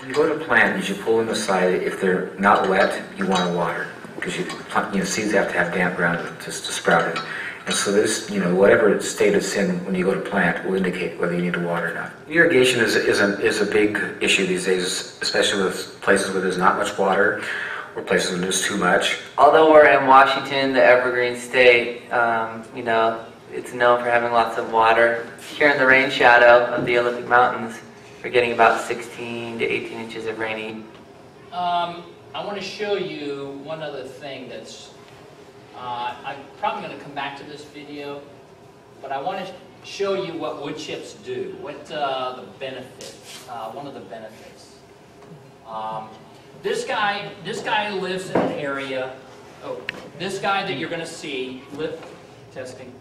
When you go to plant, you should pull them aside. If they're not wet, you want to water because you, you know, seeds have to have damp ground just to sprout it. And so this, you know, whatever state it's in when you go to plant will indicate whether you need to water or not. Irrigation is is a, is a big issue these days, especially with places where there's not much water or places where there's too much. Although we're in Washington, the evergreen state, um, you know, it's known for having lots of water. Here in the rain shadow of the Olympic Mountains, we're getting about sixteen to eighteen inches of rain. Um, I want to show you one other thing that's, uh, I'm probably going to come back to this video, but I want to show you what wood chips do, what uh, the benefit, uh, one of the benefits. Um, this guy, this guy lives in an area, oh, this guy that you're going to see, lip testing,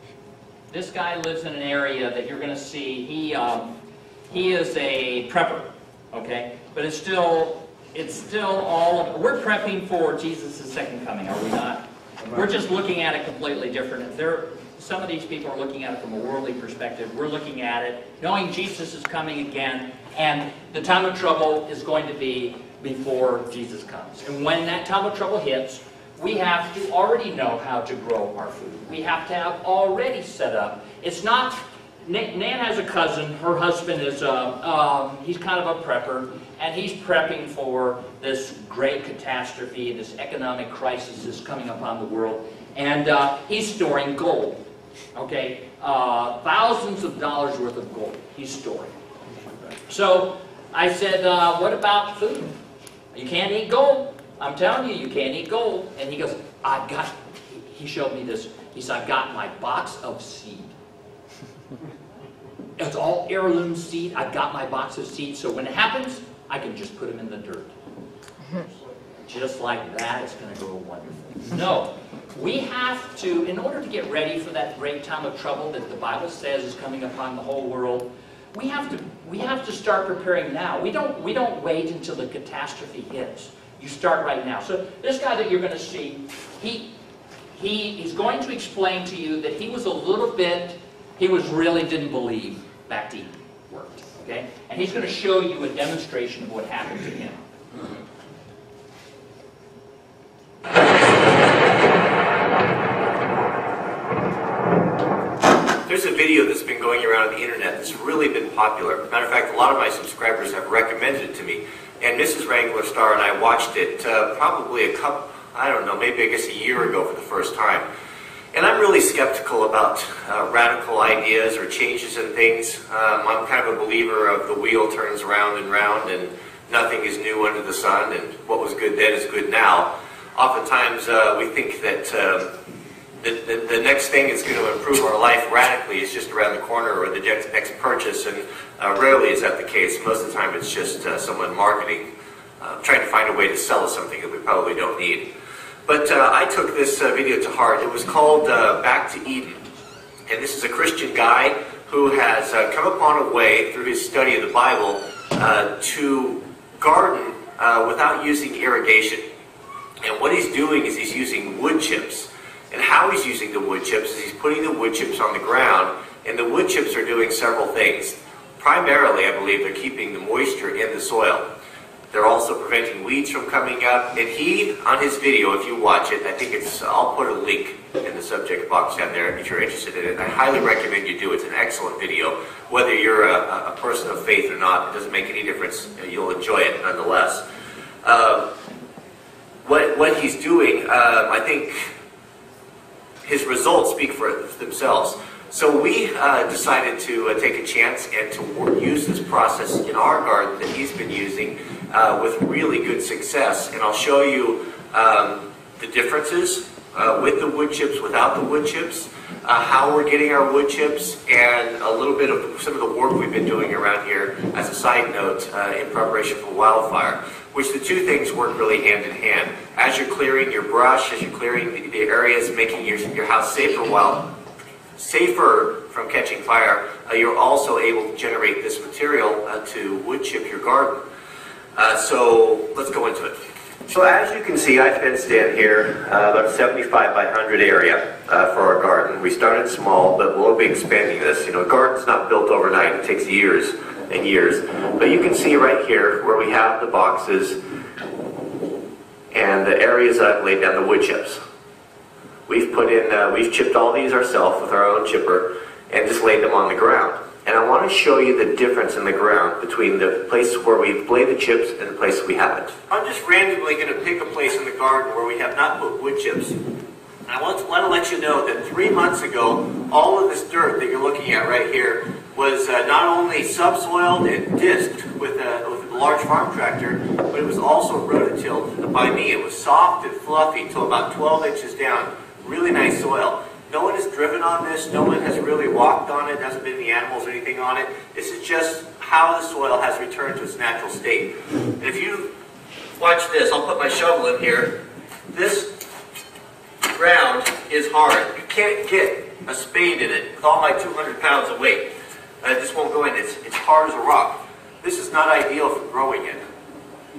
This guy lives in an area that you're going to see. He um, he is a prepper, okay? But it's still it's still all we're prepping for Jesus' second coming, are we not? We're just looking at it completely different. There, some of these people are looking at it from a worldly perspective. We're looking at it knowing Jesus is coming again, and the time of trouble is going to be before Jesus comes. And when that time of trouble hits, we have to already know how to grow our food. We have to have already set up. It's not, Nan has a cousin, her husband is, a, um, he's kind of a prepper, and he's prepping for this great catastrophe, this economic crisis that's coming upon the world, and uh, he's storing gold, okay? Uh, thousands of dollars worth of gold he's storing. So I said, uh, what about food? You can't eat gold. I'm telling you, you can't eat gold. And he goes, I've got, he showed me this. He said, I've got my box of seed. It's all heirloom seed. I've got my box of seed. So when it happens, I can just put them in the dirt. Just like that, it's going to grow wonderfully. No, we have to, in order to get ready for that great time of trouble that the Bible says is coming upon the whole world, we have to, we have to start preparing now. We don't, we don't wait until the catastrophe hits. You start right now. So this guy that you're going to see, he, he is going to explain to you that he was a little bit, he was really didn't believe Back to Eden worked. Okay? And he's going to show you a demonstration of what happened to him. There's a video that's been going around on the internet that's really been popular. Matter of fact, a lot of my subscribers have recommended it to me. And Missus Wrangler Star and I watched it uh, probably a couple, I don't know, maybe I guess a year ago for the first time. And I'm really skeptical about uh, radical ideas or changes in things. Um, I'm kind of a believer of the wheel turns round and round and nothing is new under the sun, and what was good then is good now. Oftentimes uh, we think that uh, the, the, the next thing that's going to improve our life radically is just around the corner or the next purchase, and Uh, rarely is that the case. Most of the time it's just uh, someone marketing, uh, trying to find a way to sell us something that we probably don't need. But uh, I took this uh, video to heart. It was called uh, Back to Eden. And this is a Christian guy who has uh, come upon a way through his study of the Bible uh, to garden uh, without using irrigation. And what he's doing is he's using wood chips. And how he's using the wood chips is he's putting the wood chips on the ground, and the wood chips are doing several things. Primarily, I believe, they're keeping the moisture in the soil. They're also preventing weeds from coming up. And he, on his video, if you watch it, I think it's, I'll put a link in the subject box down there if you're interested in it. I highly recommend you do it. It's an excellent video. Whether you're a, a person of faith or not, it doesn't make any difference. You'll enjoy it nonetheless. Um, what, what he's doing, um, I think his results speak for themselves. So we uh, decided to uh, take a chance and to use this process in our garden that he's been using uh, with really good success. And I'll show you um, the differences uh, with the wood chips, without the wood chips, uh, how we're getting our wood chips, and a little bit of some of the work we've been doing around here as a side note uh, in preparation for wildfire, which the two things work really hand in hand. As you're clearing your brush, as you're clearing the, the areas, making your, your house safer while safer from catching fire, uh, you're also able to generate this material uh, to wood chip your garden. Uh, so let's go into it. So as you can see, I fenced in here uh, about seventy-five by one hundred area uh, for our garden. We started small, but we'll be expanding this. You know, a garden's not built overnight. It takes years and years. But you can see right here where we have the boxes and the areas I've laid down the wood chips. We've put in, uh, we've chipped all these ourselves with our own chipper and just laid them on the ground. And I want to show you the difference in the ground between the place where we've laid the chips and the place we haven't. I'm just randomly going to pick a place in the garden where we have not put wood chips. And I want to, want to let you know that three months ago, all of this dirt that you're looking at right here was uh, not only subsoiled and disked with a, with a large farm tractor, but it was also rototilled by me. It was soft and fluffy till about twelve inches down. Really nice soil. No one has driven on this. No one has really walked on it. Hasn't been any animals or anything on it. This is just how the soil has returned to its natural state. And if you watch this, I'll put my shovel in here. This ground is hard. You can't get a spade in it with all my two hundred pounds of weight. I just won't go in. It's, it's hard as a rock. This is not ideal for growing in.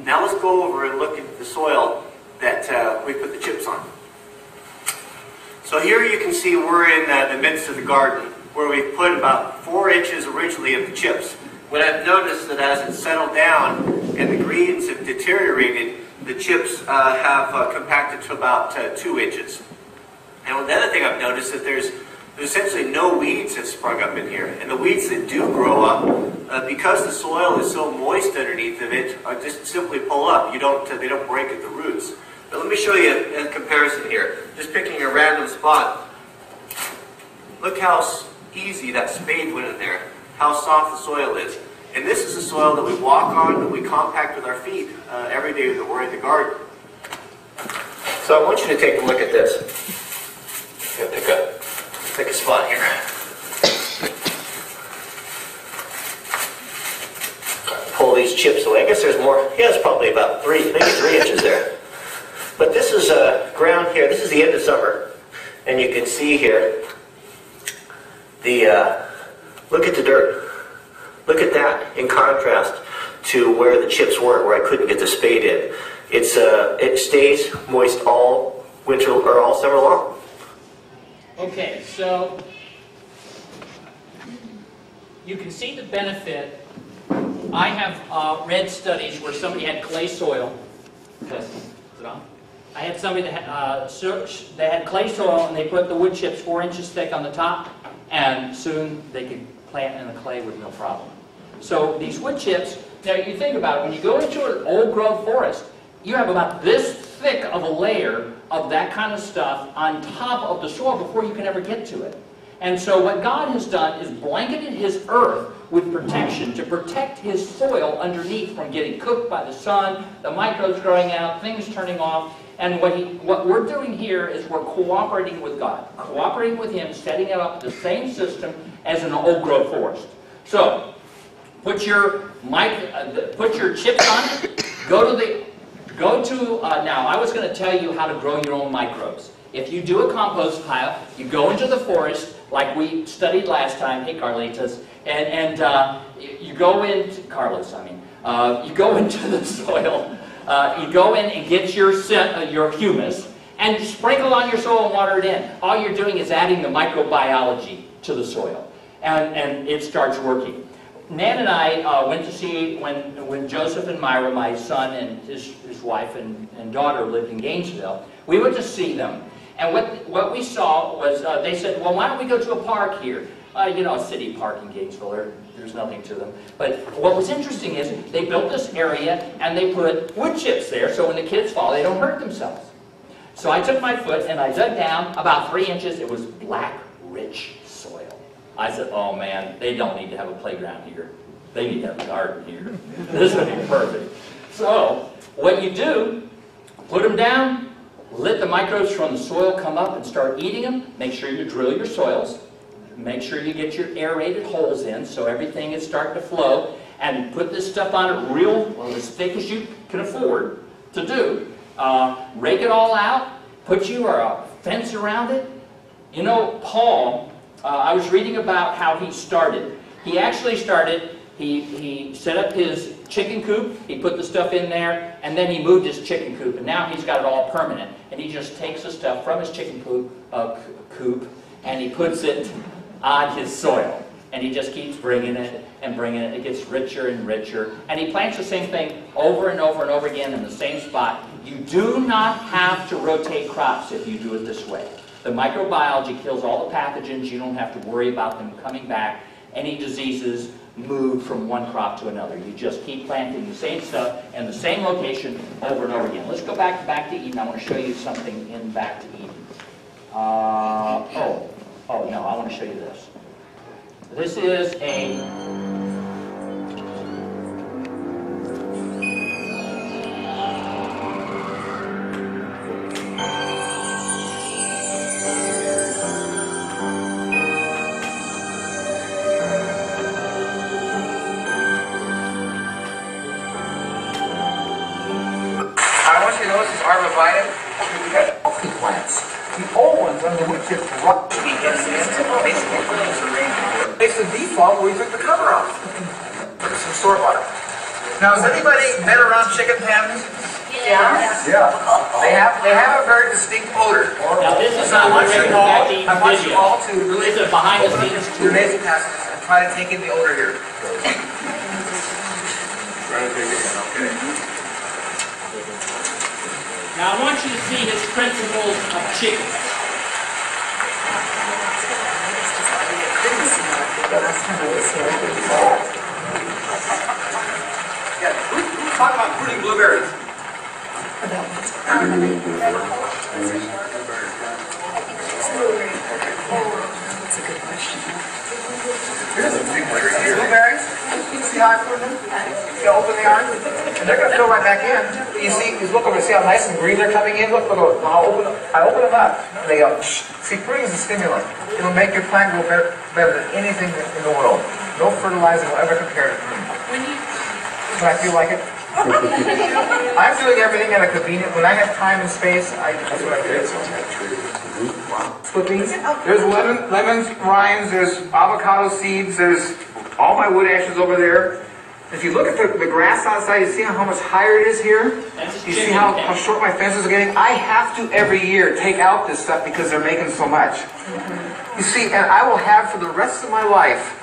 Now let's go over and look at the soil that uh, we put the chips on. So here you can see we're in uh, the midst of the garden where we put about four inches originally of the chips. What I've noticed that as it's settled down and the greens have deteriorated, the chips uh, have uh, compacted to about uh, two inches. And the other thing I've noticed is that there's, there's essentially no weeds that sprung up in here. And the weeds that do grow up, uh, because the soil is so moist underneath of it, are just simply pull up. You don't, uh, they don't break at the roots. But let me show you a, a comparison here. Just picking a random spot. Look how easy that spade went in there. How soft the soil is. And this is the soil that we walk on, that we compact with our feet uh, every day that we're in the garden. So I want you to take a look at this. I'm going to pick up, pick a spot here. Pull these chips away. I guess there's more. Yeah, it's probably about three, maybe three inches there. But this is uh, ground here. This is the end of summer. And you can see here, the uh, look at the dirt. Look at that in contrast to where the chips weren't, where I couldn't get the spade in. It's uh, it stays moist all winter or all summer long. Okay, so you can see the benefit. I have uh, read studies where somebody had clay soil. Yes. Is it on? I had somebody that had, uh, they had clay soil and they put the wood chips four inches thick on the top, and soon they could plant in the clay with no problem. So these wood chips, now you think about it, when you go into an old growth forest, you have about this thick of a layer of that kind of stuff on top of the soil before you can ever get to it. And so what God has done is blanketed his earth with protection to protect his soil underneath from getting cooked by the sun, the microbes growing out, things turning off. And what, he, what we're doing here is we're cooperating with God, cooperating with him, setting up the same system as an old growth forest. So put your mic, uh, put your chips on it. Go to the, go to, uh, now I was going to tell you how to grow your own microbes. If you do a compost pile, you go into the forest like we studied last time, hey Carlitos, and, and uh, you go into, Carlos I mean, uh, you go into the soil. Uh, you go in and get your, uh, your humus and sprinkle on your soil and water it in. All you're doing is adding the microbiology to the soil, and, and it starts working. Nan and I uh, went to see when, when Joseph and Myra, my son and his, his wife and, and daughter lived in Gainesville, we went to see them. And what, what we saw was uh, they said, well, why don't we go to a park here? Uh, you know, a city park in Gainesville, there, there's nothing to them. But what was interesting is they built this area and they put wood chips there so when the kids fall, they don't hurt themselves. So I took my foot and I dug down about three inches. It was black, rich soil. I said, oh man, they don't need to have a playground here. They need to have a garden here. This would be perfect. So what you do, put them down, let the microbes from the soil come up and start eating them. Make sure you drill your soils. Make sure you get your aerated holes in so everything is starting to flow, and put this stuff on it real, well, as thick as you can afford to do. Uh, rake it all out, put you a fence around it. You know, Paul, uh, I was reading about how he started. He actually started, he, he set up his chicken coop, he put the stuff in there, and then he moved his chicken coop, and now he's got it all permanent. And he just takes the stuff from his chicken coop, uh, coop and he puts it on his soil, and he just keeps bringing it and bringing it. It gets richer and richer, and he plants the same thing over and over and over again in the same spot. You do not have to rotate crops if you do it this way. The microbiology kills all the pathogens. You don't have to worry about them coming back. Any diseases move from one crop to another. You just keep planting the same stuff in the same location over and over again. Let's go back to Back to Eden. I want to show you something in Back to Eden. Uh, oh. Oh, no, I want to show you this. This is a... I want you to notice this arborvitae. We got all the plants. The old ones on the wood chips rot. Yes, yes. small, we took the cover off. Put some store water. Now, has anybody been around chicken pens? Yeah. Yeah. They have they have a very distinct odor. Now this is not what we're talking about. I want you all to really this is behind the scenes. Your nasal passages and try to take in the odor here. Try to take it in. Okay. Now I want you to see his principles of chicken. Yeah. We talk about pruning blueberries. That's a good question. Here's a big blueberry here. Blueberries. You see how I prune them? You open the arm. And they're going to go right back in. You see, look over. See how nice and green they're coming in? Look, look. I'll open them. I open them up. And they go. See, pruning is a stimulant. It'll make your plant grow better, better than anything in the world. No fertilizer will ever compare to pruning. Do I feel like it? I'm doing everything at a convenient. When I have time and space, I that's what I do. Clippings. There's lemon, lemons, rinds. There's avocado seeds. There's all my wood ashes over there. If you look at the, the grass outside, you see how much higher it is here. You see how, how short my fences are getting. I have to every year take out this stuff because they're making so much. You see, and I will have for the rest of my life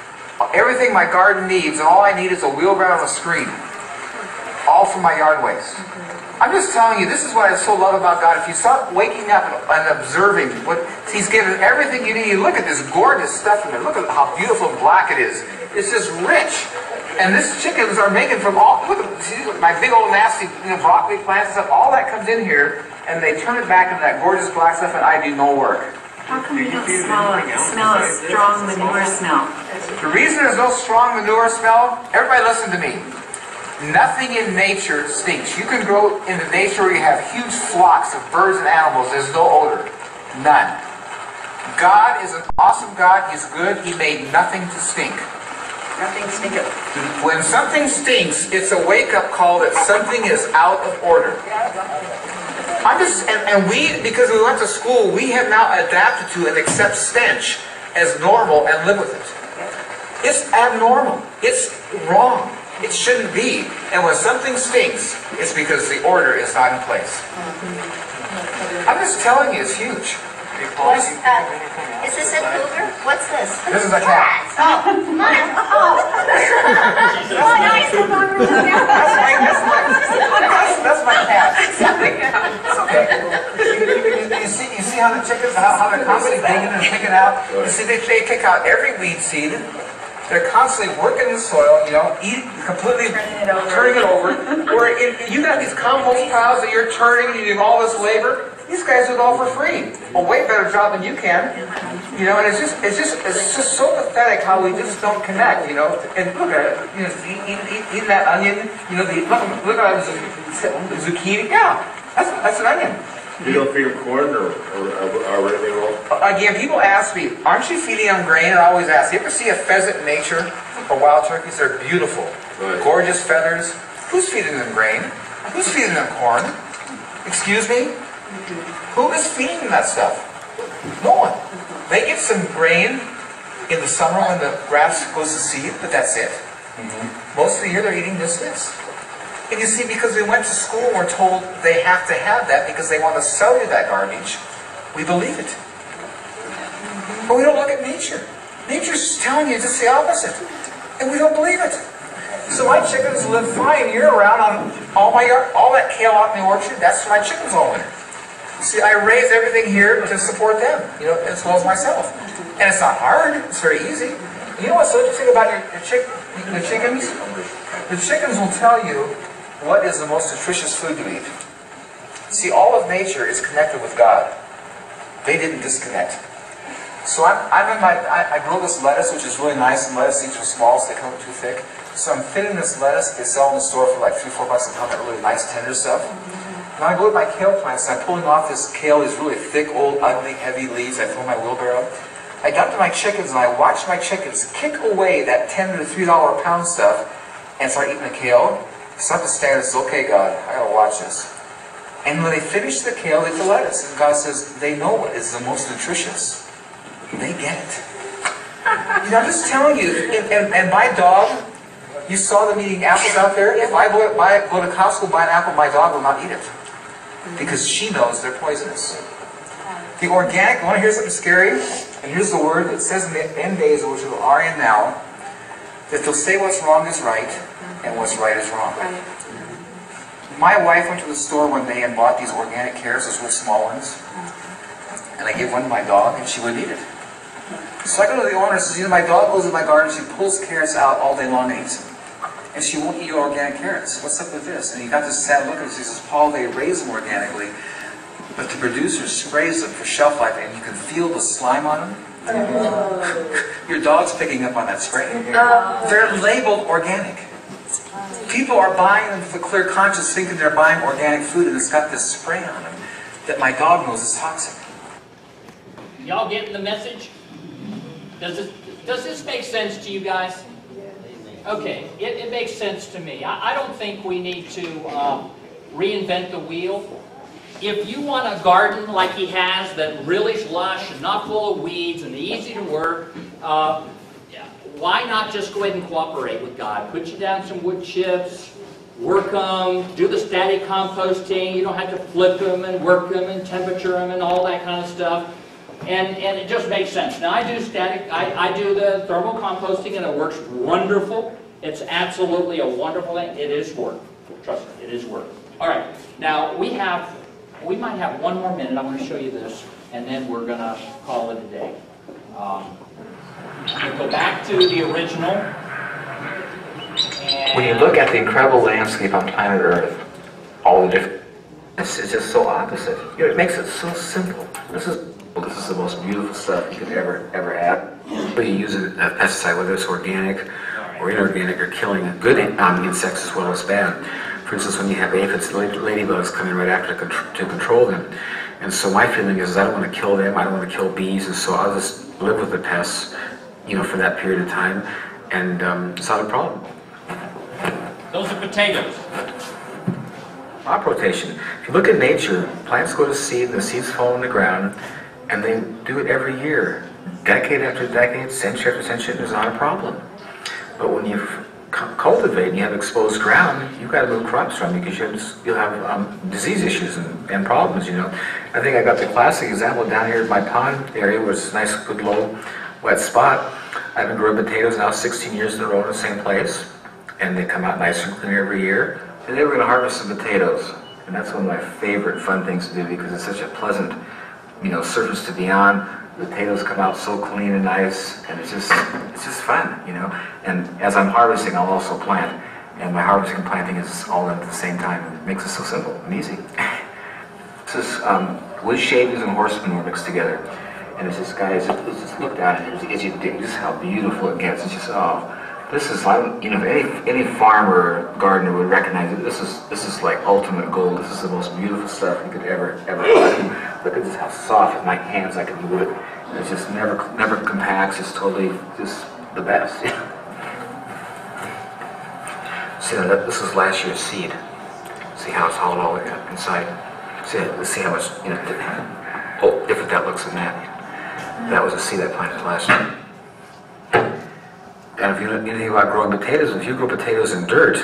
everything my garden needs, and all I need is a wheelbarrow and a screen. All from my yard waste. I'm just telling you, this is what I so love about God. If you stop waking up and, and observing what He's given, everything you need. You look at this gorgeous stuff in there. Look at how beautiful and black it is. It's just rich. And these chickens are making from all. Look at see, my big old nasty you know, broccoli plants and stuff. All that comes in here, and they turn it back into that gorgeous black stuff, and I do no work. How come you don't smell it? Smell a strong manure smell. The reason there's no strong manure smell. Everybody, listen to me. Nothing in nature stinks. You can grow in the nature where you have huge flocks of birds and animals. There's no odor. None. God is an awesome God. He's good. He made nothing to stink. Nothing stinks. When something stinks, it's a wake-up call that something is out of order. I'm just, and, and we, because we went to school, we have now adapted to and accept stench as normal and live with it. It's abnormal. It's wrong. It shouldn't be. And when something stinks, it's because the order is not in place. I'm just telling you, it's huge. What's that? Is this a cougar? What's this? This is a cat. Oh, mine. Oh. Oh, now he's no longer with me. That's my cat. That's my cat. It's okay. You see, you see how the chickens, how, how they're constantly digging and picking out? You see, they, they pick out every weed seed. They're constantly working the soil, you know, eat, completely turning it over. Turning it over where it, you got these compost piles that you're turning, you're doing all this labor. These guys do it all for free. A way better job than you can, you know. And it's just, it's just, it's just so pathetic how we just don't connect, you know. And look at it, you know, eat, eat, eat that onion, you know. The, look, look at the zucchini. Yeah, that's that's an onion. You don't feed them corn or, or, or, or anything else? Again, people ask me, aren't you feeding on grain? And I always ask, you ever see a pheasant in nature or wild turkeys? They're beautiful, right. Gorgeous feathers. Who's feeding them grain? Who's feeding them corn? Excuse me? Who is feeding them that stuff? No one. They get some grain in the summer when the grass goes to seed, but that's it. Mm-hmm. Most of the year they're eating just this. And you see, because we went to school and we're told they have to have that because they want to sell you that garbage, we believe it. But we don't look at nature. Nature's telling you just the opposite. And we don't believe it. So my chickens live fine year-round on all my yard, all that kale out in the orchard, that's my chickens all winter. See, I raise everything here to support them, you know, as well as myself. And it's not hard, it's very easy. You know what's so interesting about your, your chick, the chickens? The chickens will tell you what is the most nutritious food to eat. See, all of nature is connected with God. They didn't disconnect. So I'm, I'm in my, I, I grow this lettuce, which is really nice, and lettuce seeds are small, so they come too thick. So I'm thinning this lettuce. They sell in the store for like three, four bucks a pound, that really nice, tender stuff. And I go with my kale plants, and I'm pulling off this kale, these really thick, old, ugly, heavy leaves. I throw my wheelbarrow. I dump to my chickens, and I watch my chickens kick away that ten to three dollar a pound stuff and start eating the kale. It's not the standard, it's okay, God, I gotta watch this. And when they finish the kale, they eat the lettuce. And God says, they know what is the most nutritious. They get it. You know, I'm just telling you, if, and, and my dog, you saw them eating apples out there. If I go, buy, go to Costco, buy an apple, my dog will not eat it. Because she knows they're poisonous. The organic, want to hear something scary? And here's the word that says in the end days, which we are in now, that they'll say what's wrong is right, and what's right is wrong. My wife went to the store one day and bought these organic carrots, those little small ones. And I gave one to my dog, and she wouldn't eat it. So I go to the owner and says, you know, my dog goes in my garden, she pulls carrots out all day long and eats them. And she won't eat organic carrots. What's up with this? And he got this sad look at us. He says, Paul, they raise them organically, but the producer sprays them for shelf life, and you can feel the slime on them. Oh. Your dog's picking up on that spray. Oh. They're labeled organic. People are buying them with a clear conscience, thinking they're buying organic food, and it's got this spray on them that my dog knows is toxic. Y'all getting the message? Does this, does this make sense to you guys? Okay, it, it makes sense to me. I, I don't think we need to uh, reinvent the wheel. If you want a garden like he has that really is lush and not full of weeds and easy to work, uh, why not just go ahead and cooperate with God? Put you down some wood chips, work them, do the static composting. You don't have to flip them and work them and temperature them and all that kind of stuff. And, and it just makes sense. Now, I do static, I, I do the thermal composting, and it works wonderful. It's absolutely a wonderful thing. It is work. Trust me, it is work. All right. Now, we have, we might have one more minute. I'm going to show you this, and then we're going to call it a day. Um, we'll go back to the original. And when you look at the incredible landscape on planet Earth, all the different, it's, it's just so opposite. You know, it makes it so simple. This is This is the most beautiful stuff you could ever, ever have. When you use a pesticide, whether it's organic or inorganic, or killing good um, insects as well as bad. For instance, when you have aphids, ladybugs come in right after to, contr to control them. And so my feeling is I don't want to kill them, I don't want to kill bees, and so I'll just live with the pests, you know, for that period of time, and um, it's not a problem. Those are potatoes. Crop rotation. If you look at nature, plants go to seed, and the seeds fall in the ground, and they do it every year, decade after decade, century after century, and there's not a problem. But when you cultivate and you have exposed ground, you've got to move crops from because you have, you'll have um, disease issues and, and problems, you know. I think I got the classic example down here in my pond area, where it's a nice, good, low, wet spot. I've been growing potatoes now sixteen years in a row in the same place, and they come out nice and clean every year. And then we're going to harvest the potatoes, and that's one of my favorite fun things to do because it's such a pleasant, you know, surface to be on. The potatoes come out so clean and nice, and it's just, it's just fun, you know. And as I'm harvesting, I'll also plant, and my harvesting and planting is all at the same time, and it makes it so simple and easy. This is um, wood shavings and horse manure mixed together, and it's this guy. It's just, it's just look down it as you dig, just how beautiful it gets. It's just, oh, this is like, you know, any any farmer or gardener would recognize that this is this is like ultimate gold. This is the most beautiful stuff you could ever ever do. Look at this, how soft with my hands I can do it. And it's just never, never compacts. It's totally just the best. See, that, this is last year's seed. See how it's all all inside. See, let's see how much, you know, oh, different that looks than that. That was a seed I planted last year. And if you know anything about growing potatoes, if you grow potatoes in dirt,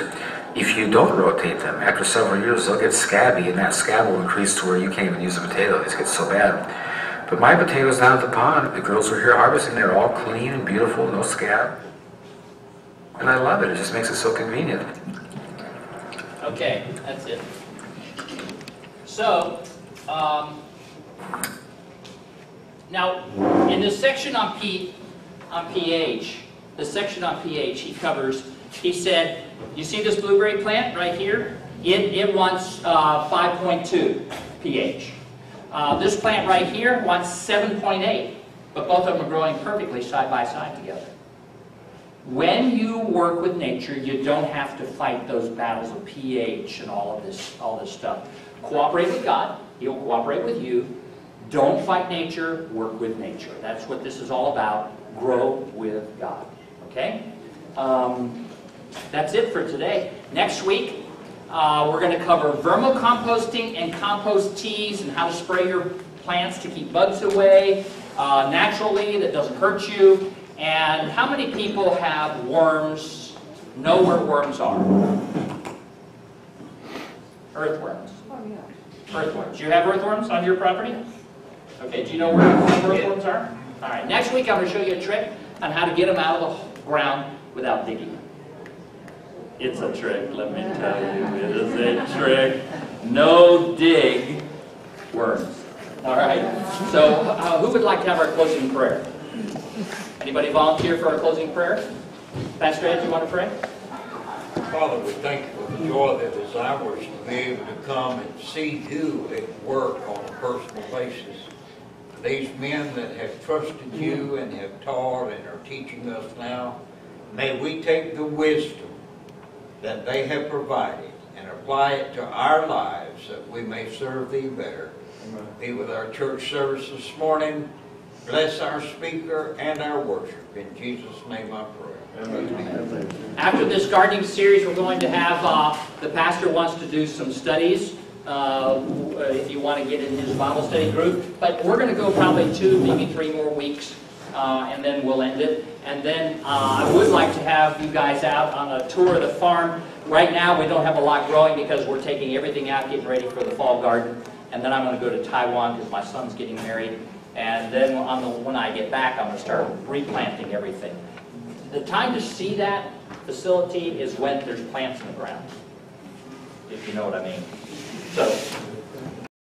if you don't rotate them, after several years they'll get scabby, and that scab will increase to where you can't even use a potato. It gets so bad. But my potatoes down at the pond, the girls were here harvesting, they're all clean and beautiful, no scab. And I love it. It just makes it so convenient. Okay, that's it. So, um, now in this section on, P, on pH, the section on pH he covers, he said, you see this blueberry plant right here? It, it wants uh, five point two pH. Uh, this plant right here wants seven point eight, but both of them are growing perfectly side by side together. When you work with nature, you don't have to fight those battles of pH and all of this, all this stuff. Cooperate with God. He'll cooperate with you. Don't fight nature. Work with nature. That's what this is all about. Grow with God. Okay? Um, That's it for today. Next week, uh, we're going to cover vermicomposting and compost teas and how to spray your plants to keep bugs away uh, naturally that doesn't hurt you, And how many people have worms, know where worms are? Earthworms. Oh, yeah. Earthworms. Do you have earthworms on your property? Okay, do you know where earthworms are? All right, next week I'm going to show you a trick on how to get them out of the ground without digging. It's a trick, let me tell you. It is a trick. No dig worms. All right, so uh, who would like to have our closing prayer? Anybody volunteer for our closing prayer? Pastor Ed, you want to pray? Father, we thank you for the joy that is ours to be able to come and see you at work on a personal basis. These men that have trusted you and have taught and are teaching us now, may we take the wisdom that they have provided and apply it to our lives that we may serve thee better. Amen. Be with our church service this morning. Bless our speaker and our worship. In Jesus' name I pray. Amen. After this gardening series, we're going to have, uh, the pastor wants to do some studies, uh, if you want to get in his Bible study group. But we're going to go probably two, maybe three more weeks, uh, and then we'll end it. And then uh, I would like to have you guys out on a tour of the farm. Right now, we don't have a lot growing because we're taking everything out, getting ready for the fall garden. And then I'm going to go to Taiwan because my son's getting married. And then on the, when I get back, I'm going to start replanting everything. The time to see that facility is when there's plants in the ground, if you know what I mean. So.